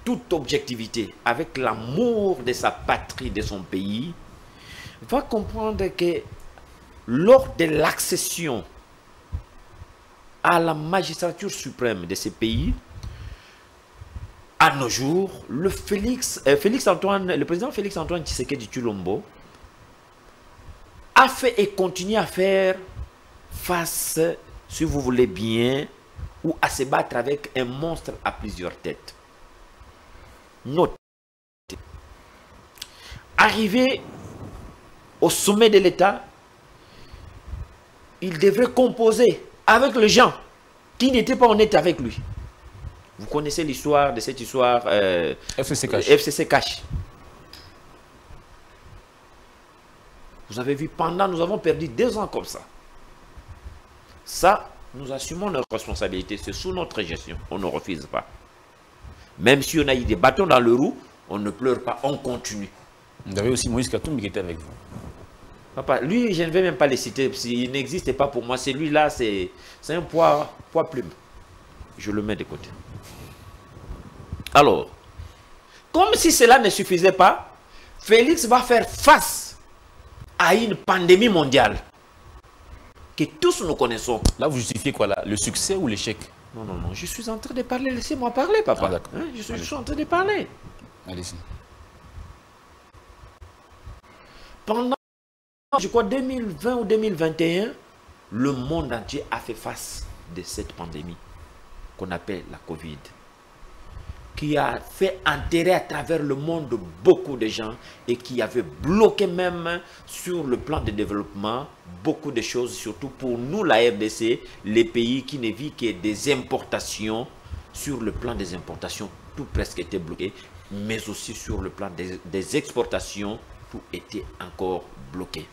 toute objectivité, avec l'amour de sa patrie, de son pays, va comprendre que lors de l'accession à la magistrature suprême de ce pays, à nos jours, le, Félix, euh, Félix Antoine, le président Félix Antoine Tshisekedi Tshilombo a fait et continue à faire face, si vous voulez bien, ou à se battre avec un monstre à plusieurs têtes. Note. Arrivé au sommet de l'État, il devrait composer avec les gens qui n'étaient pas honnêtes avec lui. Vous connaissez l'histoire de cette histoire euh, F C C Cash. F C C Cash. Vous avez vu, pendant, nous avons perdu deux ans comme ça. Ça, nous assumons nos responsabilités, c'est sous notre gestion, on ne refuse pas. Même si on a eu des bâtons dans le roue, on ne pleure pas, on continue. Vous avez aussi Moïse Katumbi qui était avec vous. Papa, lui, je ne vais même pas les citer, il n'existe pas pour moi. Celui-là, c'est un poids, poids plume. Je le mets de côté. Alors, comme si cela ne suffisait pas, Félix va faire face à une pandémie mondiale. Que tous nous connaissons. Là, vous justifiez quoi là? Le succès ou l'échec? Non, non, non. Je suis en train de parler. Laissez-moi parler, papa. Ah, hein? je, suis, je suis en train de parler. Allez-y. Pendant, je crois, deux mille vingt ou deux mille vingt et un, le monde entier a fait face de cette pandémie qu'on appelle la Covid, qui a fait enterrer à travers le monde beaucoup de gens et qui avait bloqué même sur le plan de développement beaucoup de choses, surtout pour nous, la R D C, les pays qui ne vivent que des importations. Sur le plan des importations, tout presque était bloqué, mais aussi sur le plan des, des exportations, tout était encore bloqué.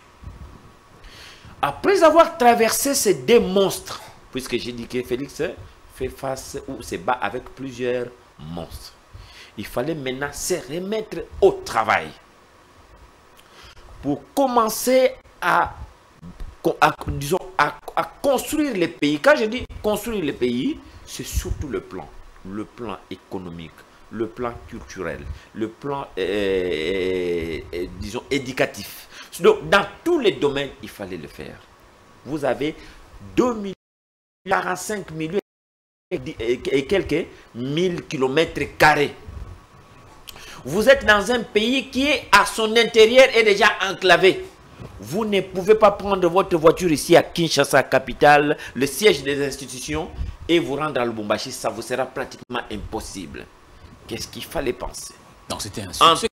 Après avoir traversé ces deux monstres, puisque j'ai dit que Félix fait face ou se bat avec plusieurs monstre. Il fallait maintenant se remettre au travail pour commencer à, à, disons, à, à construire les pays. Quand je dis construire les pays, c'est surtout le plan, le plan économique, le plan culturel, le plan euh, euh, disons éducatif. Donc, dans tous les domaines, il fallait le faire. Vous avez deux millions quarante-cinq millions et quelques mille kilomètres carrés. Vous êtes dans un pays qui est à son intérieur et déjà enclavé. Vous ne pouvez pas prendre votre voiture ici à Kinshasa, capitale, le siège des institutions, et vous rendre à Lubumbashi. Ça vous sera pratiquement impossible. Qu'est-ce qu'il fallait penser? Donc c'était un succès.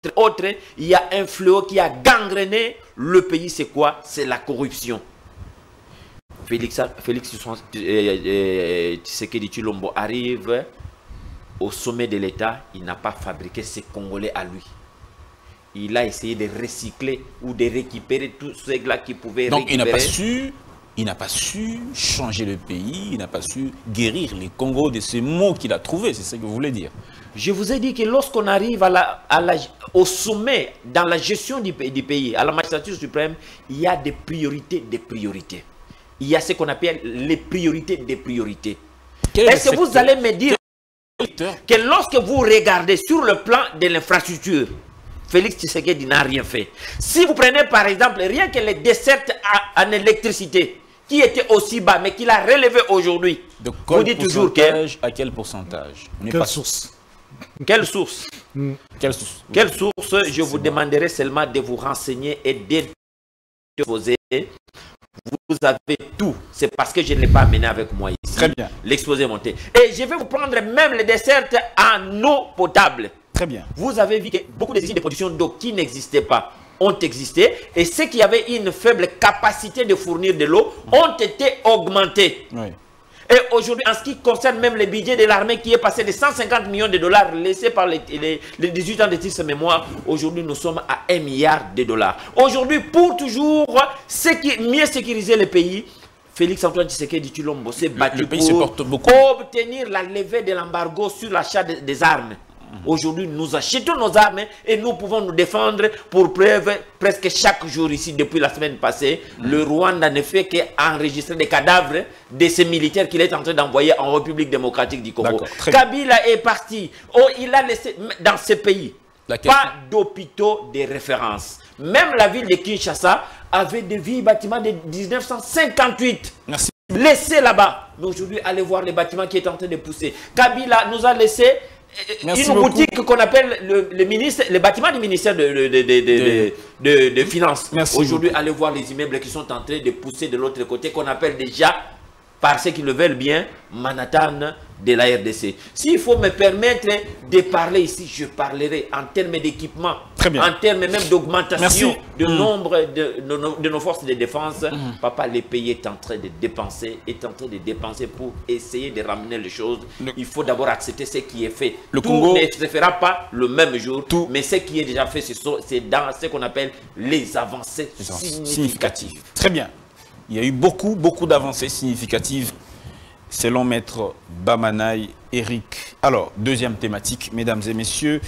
Entre autres, il y a un fléau qui a gangréné le pays. C'est quoi? C'est la corruption. Félix, Félix Tshisekedi Tshilombo arrive au sommet de l'État, il n'a pas fabriqué ses Congolais à lui. Il a essayé de recycler ou de récupérer tous ceux-là qui pouvaient Donc, récupérer. Donc il n'a pas su, il n'a pas su changer le pays, il n'a pas su guérir les Congos de ces mots qu'il a trouvés, c'est ce que vous voulez dire. Je vous ai dit que lorsqu'on arrive à la, à la, au sommet, dans la gestion du, du pays, à la magistrature suprême, il y a des priorités, des priorités. Il y a ce qu'on appelle les priorités des priorités. Est-ce que vous allez me dire que lorsque vous regardez sur le plan de l'infrastructure, Félix Tshisekedi n'a rien fait? Si vous prenez par exemple rien que les dessertes en électricité, qui était aussi bas, mais qui l'a relevé aujourd'hui. Vous dites toujours que... À quel pourcentage? Quelle source? Quelle source? Mm. Quelle source? Quelle source? Je vous demanderai seulement de vous renseigner et de poser. Vous avez tout. C'est parce que je ne l'ai pas amené avec moi ici. Très bien. L'exposé monté. Et je vais vous prendre même le dessert en eau potable. Très bien. Vous avez vu que beaucoup de usines de production d'eau qui n'existaient pas ont existé, et ceux qui avaient une faible capacité de fournir de l'eau ont été augmentés. Oui. Et aujourd'hui, en ce qui concerne même le budget de l'armée qui est passé de cent cinquante millions de dollars laissés par les, les, les dix-huit ans de titre mémoire, aujourd'hui nous sommes à un milliard de dollars. Aujourd'hui, pour toujours sécu mieux sécuriser le pays, Félix Antoine Tshisekedi Tshilombo s'est battu pour obtenir la levée de l'embargo sur l'achat de, des armes. Aujourd'hui, nous achetons nos armes et nous pouvons nous défendre pour preuve presque chaque jour ici depuis la semaine passée. Mmh. Le Rwanda ne fait qu'enregistrer des cadavres de ces militaires qu'il est en train d'envoyer en République démocratique du Congo. Kabila est parti. Oh, il a laissé dans ce pays pas d'hôpitaux de référence. Même la ville de Kinshasa avait des vieux bâtiments de mille neuf cent cinquante-huit. Merci. Laissés là-bas. Mais aujourd'hui, allez voir les bâtiments qui est en train de pousser. Kabila nous a laissé... Merci une beaucoup. Boutique qu'on appelle le, le, ministre, le bâtiment du ministère de, de, de, de, de, de, de Finances. Aujourd'hui, allez voir les immeubles qui sont en train de pousser de l'autre côté, qu'on appelle déjà, par ceux qui le veulent bien, Manhattan de la R D C. S'il faut me permettre de parler ici, je parlerai en termes d'équipement, en termes même d'augmentation de mmh. nombre de, de, de, de nos forces de défense. Mmh. Papa, le pays est en train de dépenser, est en train de dépenser pour essayer de ramener les choses. Le... Il faut d'abord accepter ce qui est fait. Le Tout Congo... ne se fera pas le même jour, Tout... mais ce qui est déjà fait, c'est dans ce qu'on appelle les avancées les significatives. significatives. Très bien. Il y a eu beaucoup, beaucoup d'avancées significatives selon Maître Bamanay, Eric. Alors, deuxième thématique, mesdames et messieurs,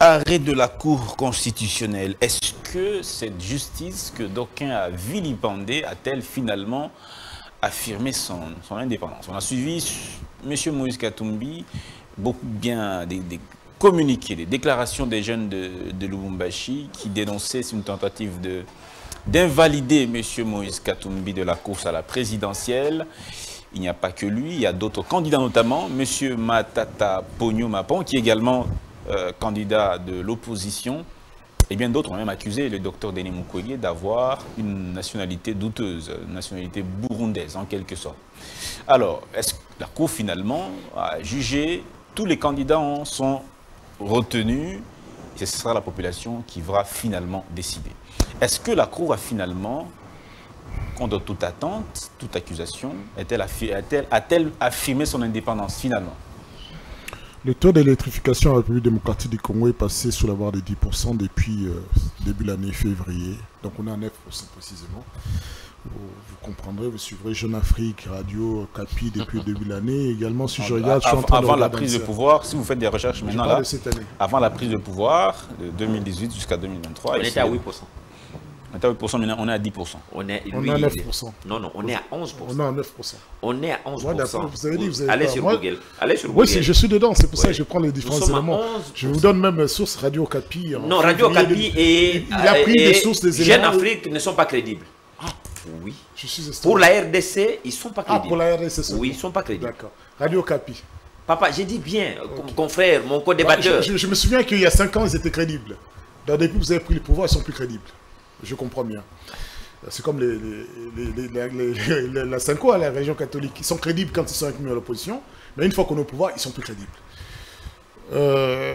arrêt de la Cour constitutionnelle. Est-ce que cette justice que d'aucuns a vilipendée a-t-elle finalement affirmé son, son indépendance? On a suivi M. Moïse Katumbi, beaucoup bien des, des communiqués, des déclarations des jeunes de, de Lubumbashi qui dénonçaient une tentative de... d'invalider M. Moïse Katumbi de la course à la présidentielle. Il n'y a pas que lui, il y a d'autres candidats, notamment M. Matata Ponyo-Mapon, qui est également euh, candidat de l'opposition. Et bien d'autres ont même accusé le docteur Denis Mukwege d'avoir une nationalité douteuse, une nationalité burundaise en quelque sorte. Alors, est-ce que la Cour finalement a jugé, tous les candidats en sont retenus, et ce sera la population qui va finalement décider? Est-ce que la Cour a finalement, contre toute attente, toute accusation, a-t-elle affi affirmé son indépendance finalement? Le taux d'électrification en République démocratique du Congo est passé sous la barre des dix pour cent depuis euh, début de l'année février. Donc on est à neuf pour cent précisément. Vous comprendrez, vous suivrez Jeune Afrique, Radio, Capi depuis le début de l'année. Également, si je regarde, je suis en train de Avant la prise de pouvoir, si vous faites des recherches maintenant là, avant la prise de pouvoir, de deux mille dix-huit jusqu'à deux mille vingt-trois. On était à huit pour cent. On était à huit pour cent, maintenant on est à dix pour cent. On est, lui, on est à neuf pour cent. Non, non, on est à onze pour cent. On est à neuf pour cent. On est à onze pour cent. Ouais, vous avez dit, vous avez Allez, pas, sur moi, Google. Allez sur Google. Oui, je suis dedans, c'est pour ça que je prends les différents éléments. Je vous donne même source Radio Capi. Non, Radio Capi et, et, et Jeune Afrique ne sont pas crédibles. Oui. Je suis pour la R D C, ils ne sont pas crédibles. Ah, pour la R D C, oui, ils ne sont pas crédibles. D'accord. Radio Capi. Papa, j'ai dit bien, okay. confrère, mon co-débatteur. Bah, je, je, je me souviens qu'il y a cinq ans, ils étaient crédibles. Dans depuis que vous avez pris le pouvoir, ils ne sont plus crédibles. Je comprends bien. C'est comme les, les, les, les, les, les, la Simco, la région catholique. Ils sont crédibles quand ils sont inclus à l'opposition, mais une fois qu'on est au pouvoir, ils ne sont plus crédibles. Euh,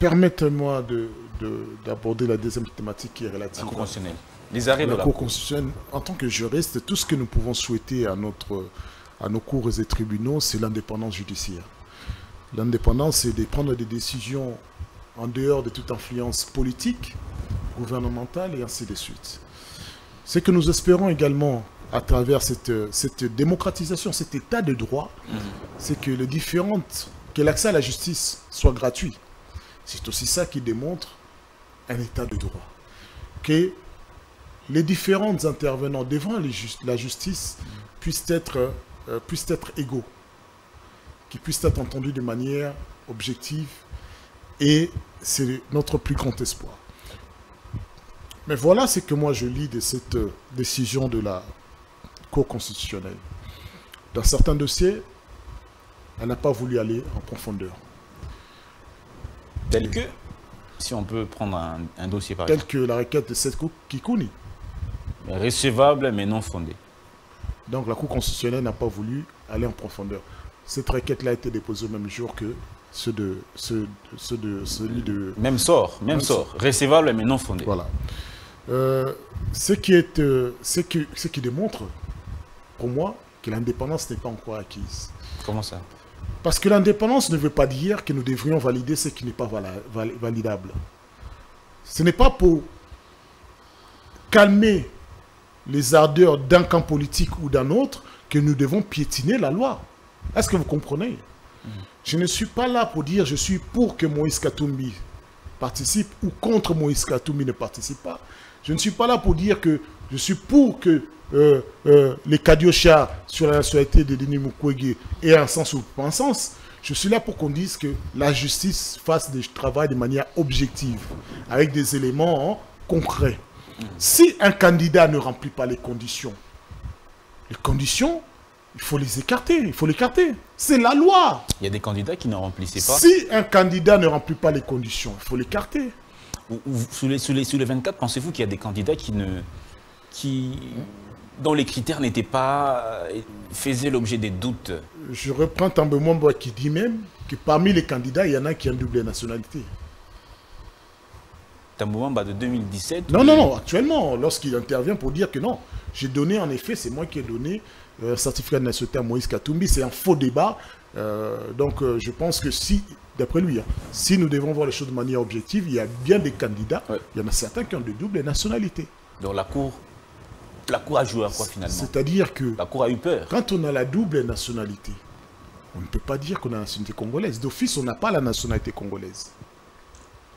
Permettez-moi d'aborder de, de, la deuxième thématique qui est relative. La conventionnelle. Les arrêts de la Cour constitutionnelle, en tant que juriste, tout ce que nous pouvons souhaiter à, notre, à nos cours et tribunaux, c'est l'indépendance judiciaire. L'indépendance, c'est de prendre des décisions en dehors de toute influence politique, gouvernementale et ainsi de suite. Ce que nous espérons également à travers cette, cette démocratisation, cet état de droit, mmh. c'est que les différentes, que l'accès à la justice soit gratuit. C'est aussi ça qui démontre un état de droit. Que les différents intervenants devant les ju la justice puissent être, euh, puissent être égaux, qui puissent être entendus de manière objective, et c'est notre plus grand espoir. Mais voilà ce que moi je lis de cette décision de la Cour constitutionnelle. Dans certains dossiers, elle n'a pas voulu aller en profondeur. Tel que, si on peut prendre un, un dossier par exemple. Tel que la requête de Seth Kikuni. Recevable mais non fondée. Donc la Cour constitutionnelle n'a pas voulu aller en profondeur. Cette requête-là a été déposée au même jour que ceux de, ceux, ceux de, celui de... Même sort, même, même sort. sort. Recevable mais non fondée. Voilà. Euh, ce, qui est, euh, ce, qui, ce qui démontre, pour moi, que l'indépendance n'est pas encore acquise. Comment ça? Parce que l'indépendance ne veut pas dire que nous devrions valider ce qui n'est pas validable. Ce n'est pas pour calmer les ardeurs d'un camp politique ou d'un autre que nous devons piétiner la loi. Est-ce que vous comprenez? Mmh. Je ne suis pas là pour dire je suis pour que Moïse Katumbi participe ou contre Moïse Katumbi ne participe pas. Je ne suis pas là pour dire que je suis pour que euh, euh, les Kadiochas sur la nationalité de Denis Mukwege aient un sens ou pas un sens. Je suis là pour qu'on dise que la justice fasse du travail de manière objective, avec des éléments hein, concrets. Si un candidat ne remplit pas les conditions, les conditions, il faut les écarter, il faut l'écarter. C'est la loi. Il y a des candidats qui ne remplissaient pas. Si un candidat ne remplit pas les conditions, il faut l'écarter. Sous les, sous les, sous les vingt-quatre, pensez-vous qu'il y a des candidats qui ne, qui, dont les critères n'étaient pas, faisaient l'objet des doutes? Je reprends També Mwamba qui dit même que parmi les candidats, il y en a qui ont une double nationalité. Tambouamba de deux mille dix-sept. Non, ou... non, non, actuellement, lorsqu'il intervient pour dire que non, j'ai donné, en effet, c'est moi qui ai donné le euh, certificat de nationalité à Moïse Katumbi, c'est un faux débat. Euh, donc, euh, je pense que si, d'après lui, hein, si nous devons voir les choses de manière objective, il y a bien des candidats, ouais. Il y en a certains qui ont de doubles nationalités. Donc, la cour, la cour a joué à quoi, finalement? C'est-à-dire que... La cour a eu peur. Quand on a la double nationalité, on ne peut pas dire qu'on a la nationalité congolaise. D'office, on n'a pas la nationalité congolaise.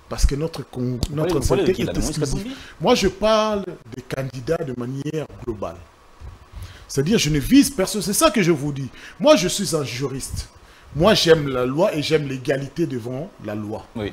Parce que notre, con, notre santé est exclusive. Moi, je parle des candidats de manière globale. C'est-à-dire, je ne vise personne. C'est ça que je vous dis. Moi, je suis un juriste. Moi, j'aime la loi et j'aime l'égalité devant la loi. Oui.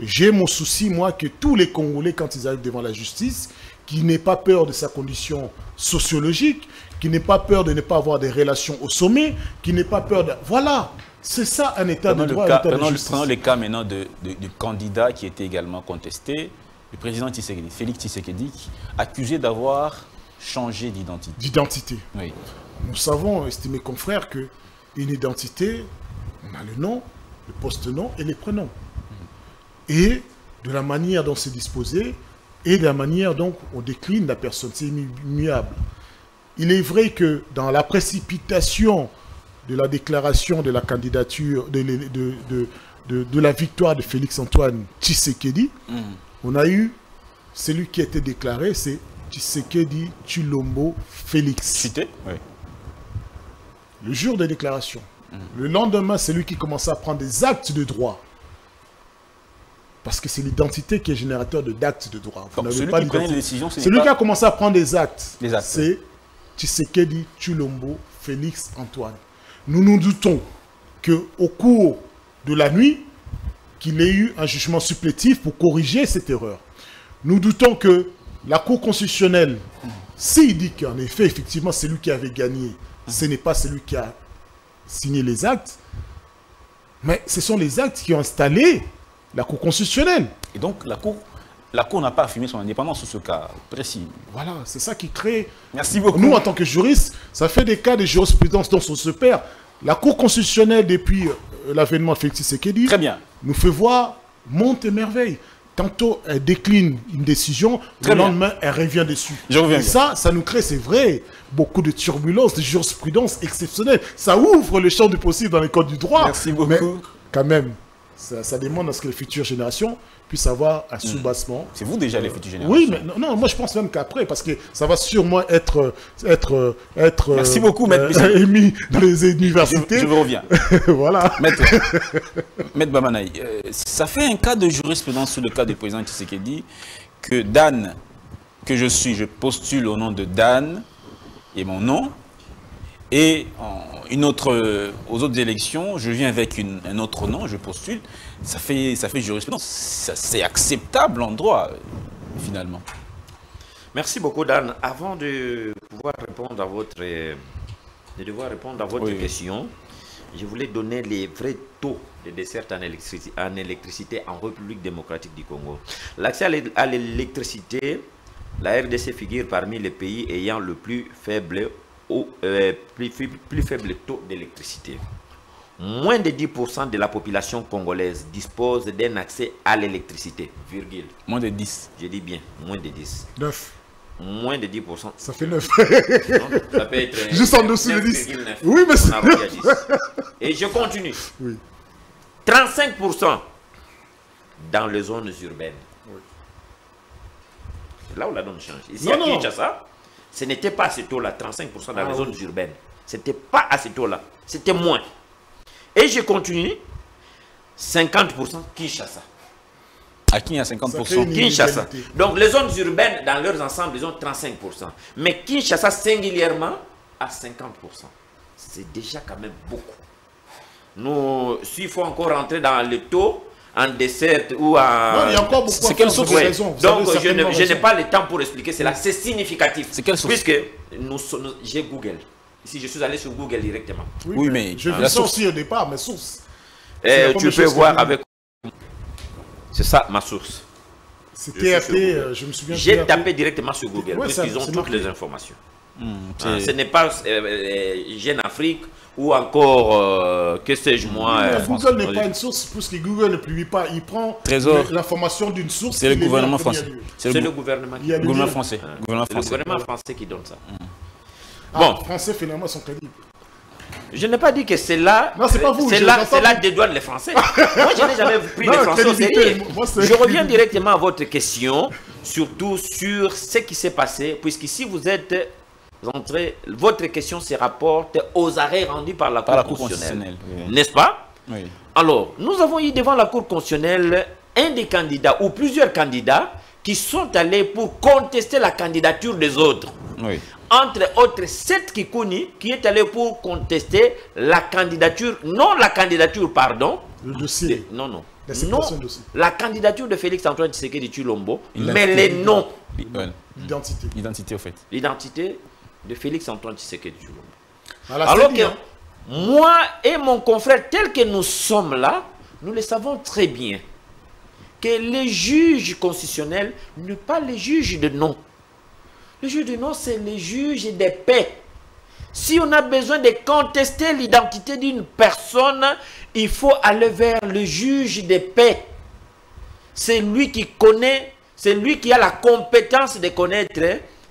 J'ai mon souci, moi, que tous les Congolais, quand ils arrivent devant la justice, qui n'aient pas peur de sa condition sociologique, qui n'aient pas peur de ne pas avoir des relations au sommet, qui n'aient pas peur de... Voilà. C'est ça un état prenons de droit, cas, un état prenons, de justice. Prenons le cas maintenant de, de, du candidat qui était également contesté, le président Tshisekedi, Félix Tshisekedi, accusé d'avoir changé d'identité. D'identité. Oui. Nous savons, estimés confrères, qu'une identité, on a le nom, le post-nom et les prénoms. Mmh. Et de la manière dont c'est disposé, et de la manière dont on décline la personne, c'est immuable. Il est vrai que dans la précipitation de la déclaration de la candidature, de, de, de, de, de la victoire de Félix Antoine Tshisekedi, mm. on a eu celui qui a été déclaré, c'est Tshisekedi Tshilombo Félix. Cité, oui. Le jour des déclarations. Mm. Le lendemain, c'est lui qui commence à prendre des actes de droit. Parce que c'est l'identité qui est générateur d'actes de, de droit. Vous n'avez pas d'identité. Celui pas... qui a commencé à prendre des actes, actes. c'est Tshisekedi Tshilombo Félix Antoine. Nous nous doutons qu'au cours de la nuit, qu'il ait eu un jugement supplétif pour corriger cette erreur. Nous doutons que la Cour constitutionnelle, s'il dit qu'en effet, effectivement, celui qui avait gagné, ce n'est pas celui qui a signé les actes, mais ce sont les actes qui ont installé la Cour constitutionnelle. Et donc, la Cour... La Cour n'a pas affirmé son indépendance sur ce cas précis. Voilà, c'est ça qui crée... Merci beaucoup. Nous, en tant que juristes, ça fait des cas de jurisprudence dont on se perd. La Cour constitutionnelle, depuis l'avènement de Félix Tshisekedi, très bien, nous fait voir monte et merveille. Tantôt, elle décline une décision, très le bien. lendemain, elle revient dessus. Je reviens et bien. ça, ça nous crée, c'est vrai, beaucoup de turbulences, de jurisprudence exceptionnelle. Ça ouvre le champ du possible dans les codes du droit. Merci beaucoup. Mais quand même... Ça, ça demande à ce que les futures générations puissent avoir un soubassement. C'est vous déjà les futures générations. Oui, mais non, non moi je pense même qu'après, parce que ça va sûrement être, être, être Merci euh, beaucoup, euh, maître émis dans les universités. Je, je vous reviens. Voilà. Maître, maître Bamanay, euh, ça fait un cas de jurisprudence sur le cas du président Tshisekedi que Dan, que je suis, je postule au nom de Dan et mon nom. Et en une autre, euh, aux autres élections, je viens avec une, un autre nom, je postule. Ça fait, ça fait jurisprudence. C'est acceptable en droit, finalement. Merci beaucoup, Dan. Avant de pouvoir répondre à votre, de devoir répondre à votre oui. question, je voulais donner les vrais taux de desserte en électricité en, électricité en République démocratique du Congo. L'accès à l'électricité, la R D C figure parmi les pays ayant le plus faible, au, euh, plus, plus, plus faible taux d'électricité. Moins de dix pour cent de la population congolaise dispose d'un accès à l'électricité, virgule. Moins de dix. Je dis bien, moins de dix. neuf. Moins de dix pour cent. Ça fait neuf. Non, ça peut être juste en dessous de dix. neuf. Oui, mais c'est dix. Et je continue. Oui. trente-cinq pour cent dans les zones urbaines. Oui. C'est là où la donne change. Ici, non, à Kinshasa, ce n'était pas à ce taux-là, trente-cinq pour cent dans ah, les zones oui. urbaines. Ce n'était pas à ce taux-là. C'était moins. Et je continue, cinquante pour cent Kinshasa. À qui il y a cinquante pour cent Kinshasa. Donc les zones urbaines, dans leurs ensembles, ils ont trente-cinq pour cent. Mais Kinshasa, singulièrement, à cinquante pour cent. C'est déjà quand même beaucoup. Nous, s'il faut encore rentrer dans le taux, en dessert ou à... Non, il y a encore beaucoup de quelle source ouais. Donc je n'ai pas le temps pour expliquer cela. C'est significatif. C'est quelle source? Puisque nous, nous, j'ai Google. Si je suis allé sur Google directement. Oui, oui mais... Je vais sortir au départ, mes sources. Euh, tu peux voir avec... C'est ça, ma source. C'était T R T, je me souviens. J'ai tapé directement sur Google, ouais, parce qu'ils ont toutes les informations. Mmh, ah, ce n'est pas euh, Jeune Afrique ou encore, euh, que sais-je moi... Euh, Google n'est pas une source, parce que Google ne publie pas. Il prend l'information d'une source. C'est le gouvernement français. C'est le gouvernement français. C'est le gouvernement français qui donne ça. Bon. Ah, les Français, finalement, sont crédibles. Je n'ai pas dit que c'est là. Non, c'est pas vous. C'est là, là dédouane les Français. Moi, je n'ai jamais pris non, les Français au sérieux. Je reviens directement à votre question, surtout sur ce qui s'est passé, puisque si vous êtes entré, votre question se rapporte aux arrêts rendus par la Cour, par la Cour constitutionnelle. constitutionnelle. Oui. N'est-ce pas? Oui. Alors, nous avons eu devant la Cour constitutionnelle un des candidats ou plusieurs candidats qui sont allés pour contester la candidature des autres. Oui. Entre autres, Seth Kikuni qui est allé pour contester la candidature, non la candidature, pardon. Le dossier. De, non, non. La, non, la candidature de Félix Antoine Tshisekedi Tshilombo, mais les noms. L'identité. L'identité, au fait. L'identité de Félix Antoine Tshisekedi Tshilombo. Voilà, alors que bien. Moi et mon confrère, tel que nous sommes là, nous le savons très bien. Que les juges constitutionnels ne sont pas les juges de nom. Le juge du nom, c'est le juge des paix. Si on a besoin de contester l'identité d'une personne, il faut aller vers le juge des paix. C'est lui qui connaît, c'est lui qui a la compétence de connaître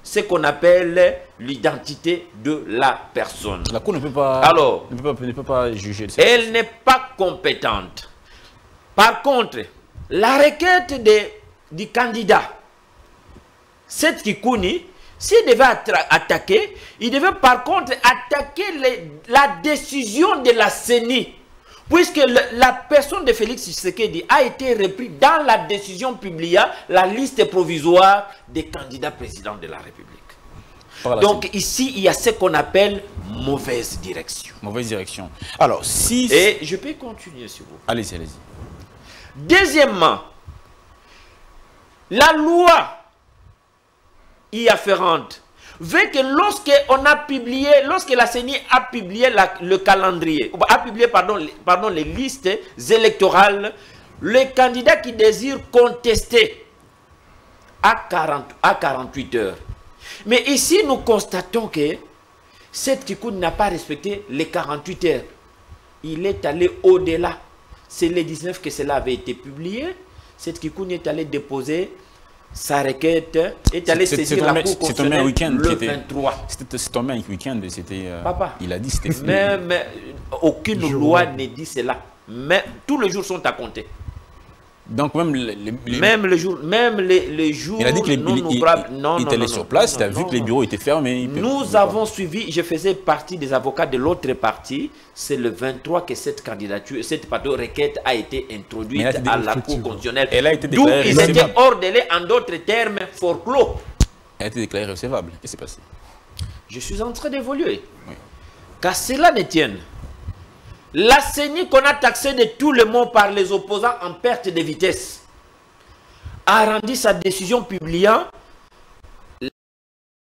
ce qu'on appelle l'identité de la personne. La Cour ne peut pas, alors, ne peut pas, ne peut pas juger. Elle n'est pas compétente. Par contre, la requête de, du candidat, Seth Kikuni, s'il devait attaquer, il devait par contre attaquer les, la décision de la C E N I, puisque le, la personne de Félix Tshisekedi a été reprise dans la décision publiant la liste provisoire des candidats présidents de la République. Voilà. Donc ici, il y a ce qu'on appelle mauvaise direction. Mauvaise direction. Alors, si... Et je peux continuer si vous voulez. Allez-y, allez-y. Deuxièmement, la loi y afférente veut que lorsque on a publié, lorsque la C E N I a publié la, le calendrier, a publié pardon, pardon les listes électorales, les candidats qui désirent contester à quarante à quarante-huit heures. Mais ici nous constatons que Seth Kikuni n'a pas respecté les quarante-huit heures. Il est allé au-delà. C'est le dix-neuf que cela avait été publié. Seth Kikuni est allé déposer sa requête, est allé saisir la Cour constitutionnelle le vingt-trois. C'était ce week-end, c'était... Papa, il a dit c'était... Même aucune loi ne dit cela. Mais tous les jours sont à compter. Donc même les... Même le jour... Même les jours... Il a dit que les bureaux étaient allés sur place, il a vu que les bureaux étaient fermés. Nous avons suivi, je faisais partie des avocats de l'autre partie, c'est le vingt-trois que cette candidature, cette requête a été introduite à la Cour constitutionnelle. D'où ils étaient hors délai, en d'autres termes, forclos. Elle a été déclarée recevable. Qu'est-ce qui s'est passé? Je suis en train d'évoluer. Oui. Car cela ne tienne. La C E N I qu'on a taxée de tous les mots par les opposants en perte de vitesse a rendu sa décision publiant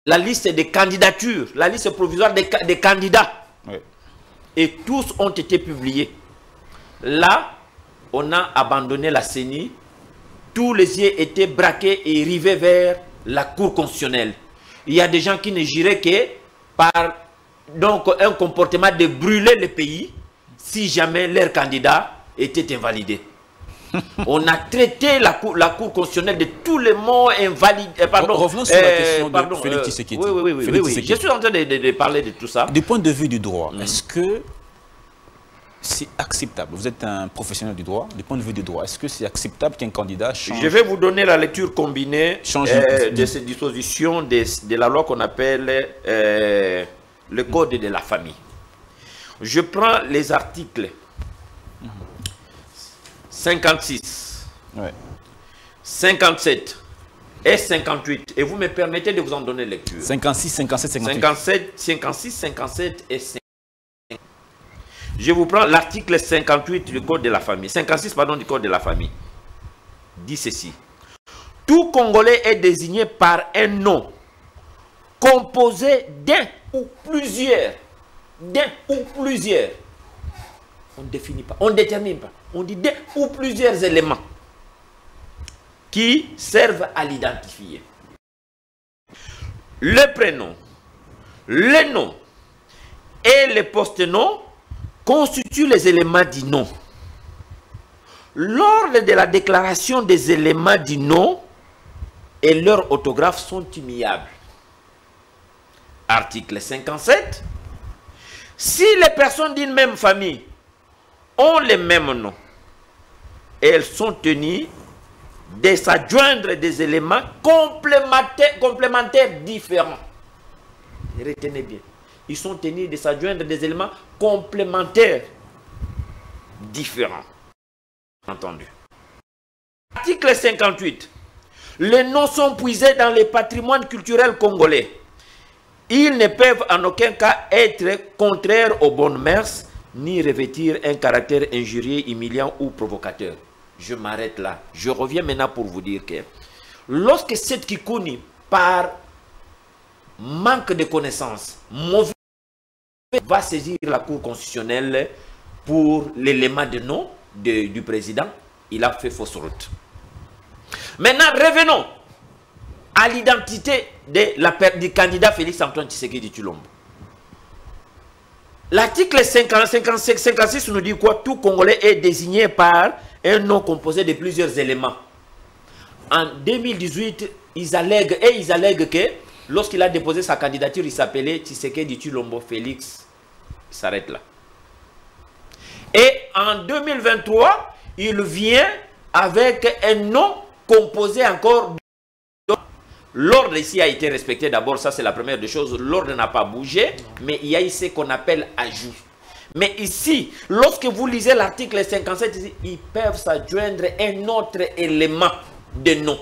la liste des candidatures, la liste provisoire des, des candidats. Oui. Et tous ont été publiés. Là, on a abandonné la C E N I. Tous les yeux étaient braqués et rivés vers la Cour constitutionnelle. Il y a des gens qui ne juraient que par donc, un comportement de brûler le pays si jamais leur candidat était invalidé. On a traité la cour, la cour constitutionnelle de tous les mots invalides. Pardon, revenons sur euh, la question pardon, de Félix Tshisekedi. Euh, oui, oui, oui, oui, oui. Je suis en train de, de, de parler de tout ça. Du point de vue du droit, mm. est-ce que c'est acceptable? Vous êtes un professionnel du droit. Du point de vue du droit, est-ce que c'est acceptable qu'un candidat change? Je vais vous donner la lecture combinée euh, de ces dispositions de, de la loi qu'on appelle euh, le Code de la famille. Je prends les articles cinquante-six, ouais. cinquante-sept et cinquante-huit. Et vous me permettez de vous en donner lecture. cinquante-six, cinquante-sept, cinquante-huit. cinquante-sept, cinquante-six, cinquante-sept et cinquante-huit. Je vous prends l'article cinquante-huit du Code de la famille. cinquante-six, pardon, du Code de la famille. Dit ceci. Tout Congolais est désigné par un nom composé d'un ou plusieurs. D'un ou plusieurs. On ne définit pas, on ne détermine pas. On dit des ou plusieurs éléments qui servent à l'identifier. Le prénom, le nom et le post-nom constituent les éléments du nom. L'ordre de la déclaration des éléments du nom et leur orthographe sont immuables. Article cinquante-sept. Si les personnes d'une même famille ont les mêmes noms et elles sont tenues de s'adjoindre des éléments complémentaires, complémentaires différents. Retenez bien, ils sont tenus de s'adjoindre des éléments complémentaires différents. Entendu. Article cinquante-huit. Les noms sont puisés dans le patrimoine culturel congolais. Ils ne peuvent en aucun cas être contraires aux bonnes mœurs, ni revêtir un caractère injurieux, humiliant ou provocateur. Je m'arrête là. Je reviens maintenant pour vous dire que lorsque Seth Kikuni, par manque de connaissances, mauvais, va saisir la Cour constitutionnelle pour l'élément de nom de, du président, il a fait fausse route. Maintenant, revenons à l'identité du candidat Félix Antoine Tshisekedi Tshilombo. L'article cinquante-cinq, cinquante-six nous dit quoi? Tout Congolais est désigné par un nom composé de plusieurs éléments. En deux mille dix-huit, ils allèguent, et ils allèguent que lorsqu'il a déposé sa candidature, il s'appelait Tshisekedi Tshilombo Félix. Il s'arrête là. Et en deux mille vingt-trois, il vient avec un nom composé encore de... L'ordre ici a été respecté d'abord, ça c'est la première des choses. L'ordre n'a pas bougé, mais il y a ici ce qu'on appelle ajout. Mais ici, lorsque vous lisez l'article cinquante-sept, ils peuvent s'adjoindre un autre élément de nom.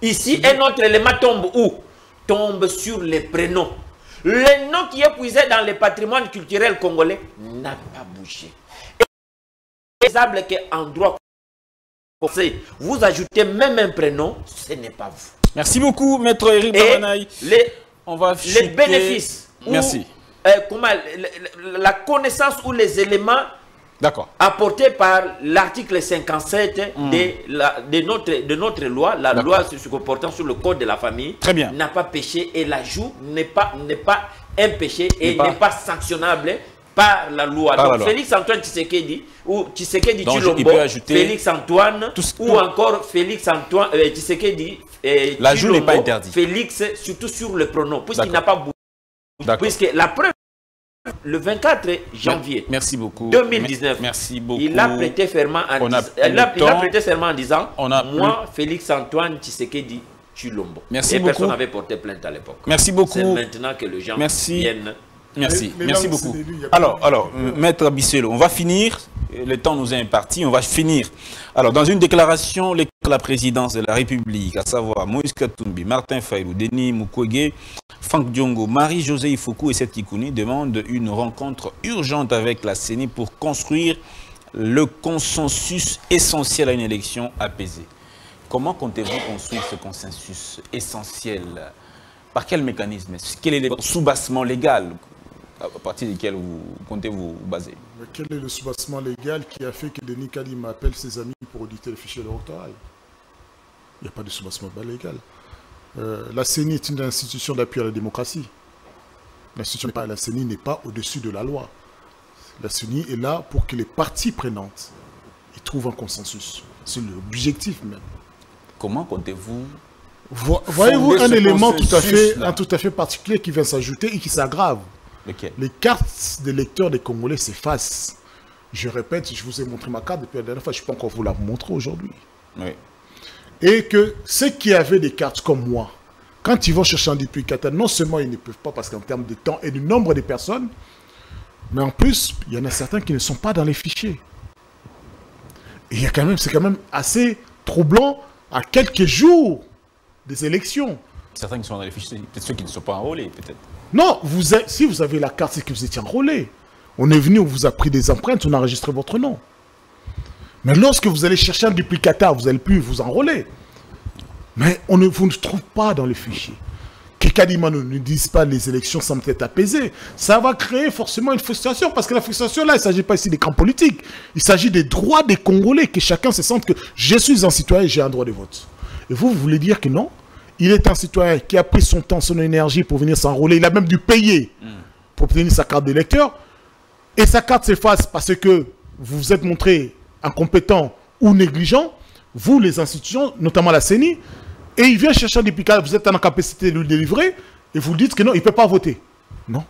Ici, un autre élément tombe où? Tombe sur les prénoms. Le nom qui est puisé dans le patrimoine culturel congolais n'a pas bougé. Et c'est faisable qu'en droit français, vous ajoutez même un prénom, ce n'est pas vous. Merci beaucoup, maître Eric Bamanay. Les, On va les bénéfices. Merci. Où, euh, comment, la connaissance ou les éléments apportés par l'article cinquante-sept mmh. de, la, de, notre, de notre loi, la loi se comportant sur le code de la famille, n'a pas péché et l'ajout n'est pas, pas un péché et n'est pas... pas sanctionnable par la loi. Par Donc la loi. Félix Antoine Tshisekedi ou Tshisekedi Tshilombo, Félix Antoine tout ce... ou encore Félix Antoine euh, Tshisekedi. L'ajout n'est pas interdit. Félix, surtout sur le pronom, puisqu'il n'a pas bougé. Puisque la preuve, le vingt-quatre janvier merci beaucoup. deux mille dix-neuf, merci beaucoup. Il a prêté serment en, dis... en disant on a moi, plus... Félix Antoine Tshisekedi Tshilombo. Merci Et beaucoup. Personne n'avait porté plainte à l'époque. Merci beaucoup. C'est maintenant que les gens merci. viennent. Merci, mais, mais merci beaucoup. Début, alors, alors maître Bissello, on va finir. Le temps nous est imparti, on va finir. Alors, dans une déclaration, la présidence de la République, à savoir Moïse Katumbi, Martin Fayulu, Denis Mukwege, Franck Diongo, Marie-Josée Ifoku et Seth Kikuni demandent une rencontre urgente avec la C E N I pour construire le consensus essentiel à une élection apaisée. Comment comptez-vous construire ce consensus essentiel Par quel mécanisme? Quel est le soubassement légal à partir duquel vous comptez vous baser? Mais quel est le soubassement légal qui a fait que Denis Kadim appelle ses amis pour auditer le fichier électoral? Il n'y a pas de soubassement légal. Euh, la CENI est une institution d'appui à la démocratie. L'institution, la CENI n'est pas au-dessus de la loi. La CENI est là pour que les parties prenantes y trouvent un consensus. C'est l'objectif même. Comment comptez-vous? Voyez-vous un élément tout à, fait, un tout à fait particulier qui vient s'ajouter et qui s'aggrave. Okay. Les cartes d'électeurs des Congolais s'effacent. Je répète, je vous ai montré ma carte depuis la dernière fois, je ne peux pas encore vous la montrer aujourd'hui. Oui. Et que ceux qui avaient des cartes comme moi, quand ils vont chercher un duplicata, non seulement ils ne peuvent pas parce qu'en termes de temps et du nombre de personnes, mais en plus, il y en a certains qui ne sont pas dans les fichiers. Et il y a quand même, c'est quand même assez troublant à quelques jours des élections. Certains qui sont dans les fichiers, peut-être ceux qui ne sont pas enrôlés, peut-être. Non, vous avez, si vous avez la carte, c'est que vous étiez enrôlé. On est venu, on vous a pris des empreintes, on a enregistré votre nom. Mais lorsque vous allez chercher un duplicata, vous n'allez plus vous enrôler. Mais on ne vous ne trouve pas dans les fichiers. Que Kadima ne dise pas les élections semblent être apaisées. Ça va créer forcément une frustration. Parce que la frustration, là, il ne s'agit pas ici des camps politiques. Il s'agit des droits des Congolais. Que chacun se sente que je suis un citoyen et j'ai un droit de vote. Et vous, vous voulez dire que non? Il est un citoyen qui a pris son temps, son énergie pour venir s'enrôler. Il a même dû payer pour obtenir sa carte d'électeur. Et sa carte s'efface parce que vous vous êtes montré incompétent ou négligent. Vous, les institutions, notamment la CENI, et il vient chercher un duplicata, vous êtes en incapacité de le délivrer, et vous dites que non, il ne peut pas voter. Non.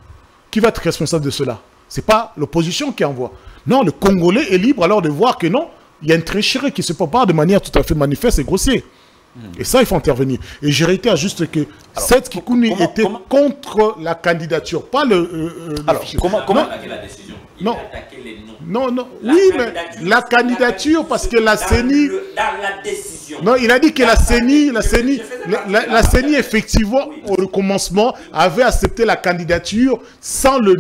Qui va être responsable de cela? Ce n'est pas l'opposition qui envoie. Non, le Congolais est libre alors de voir que non, il y a une tricherie qui se prépare de manière tout à fait manifeste et grossière. Mmh. Et ça, il faut intervenir. Et je réitère juste que alors, Seth Kikuni comment, était comment... contre la candidature, pas le... Euh, alors, le comment... comment... Non. La décision. Il non. Les noms. Non, non, la oui, mais la candidature, parce que la CENI... Dans, dans la décision. Non, il a dit que la, la CENI, la CENI, la, la, la CENI, effectivement, oui. Au commencement, avait accepté la candidature sans le,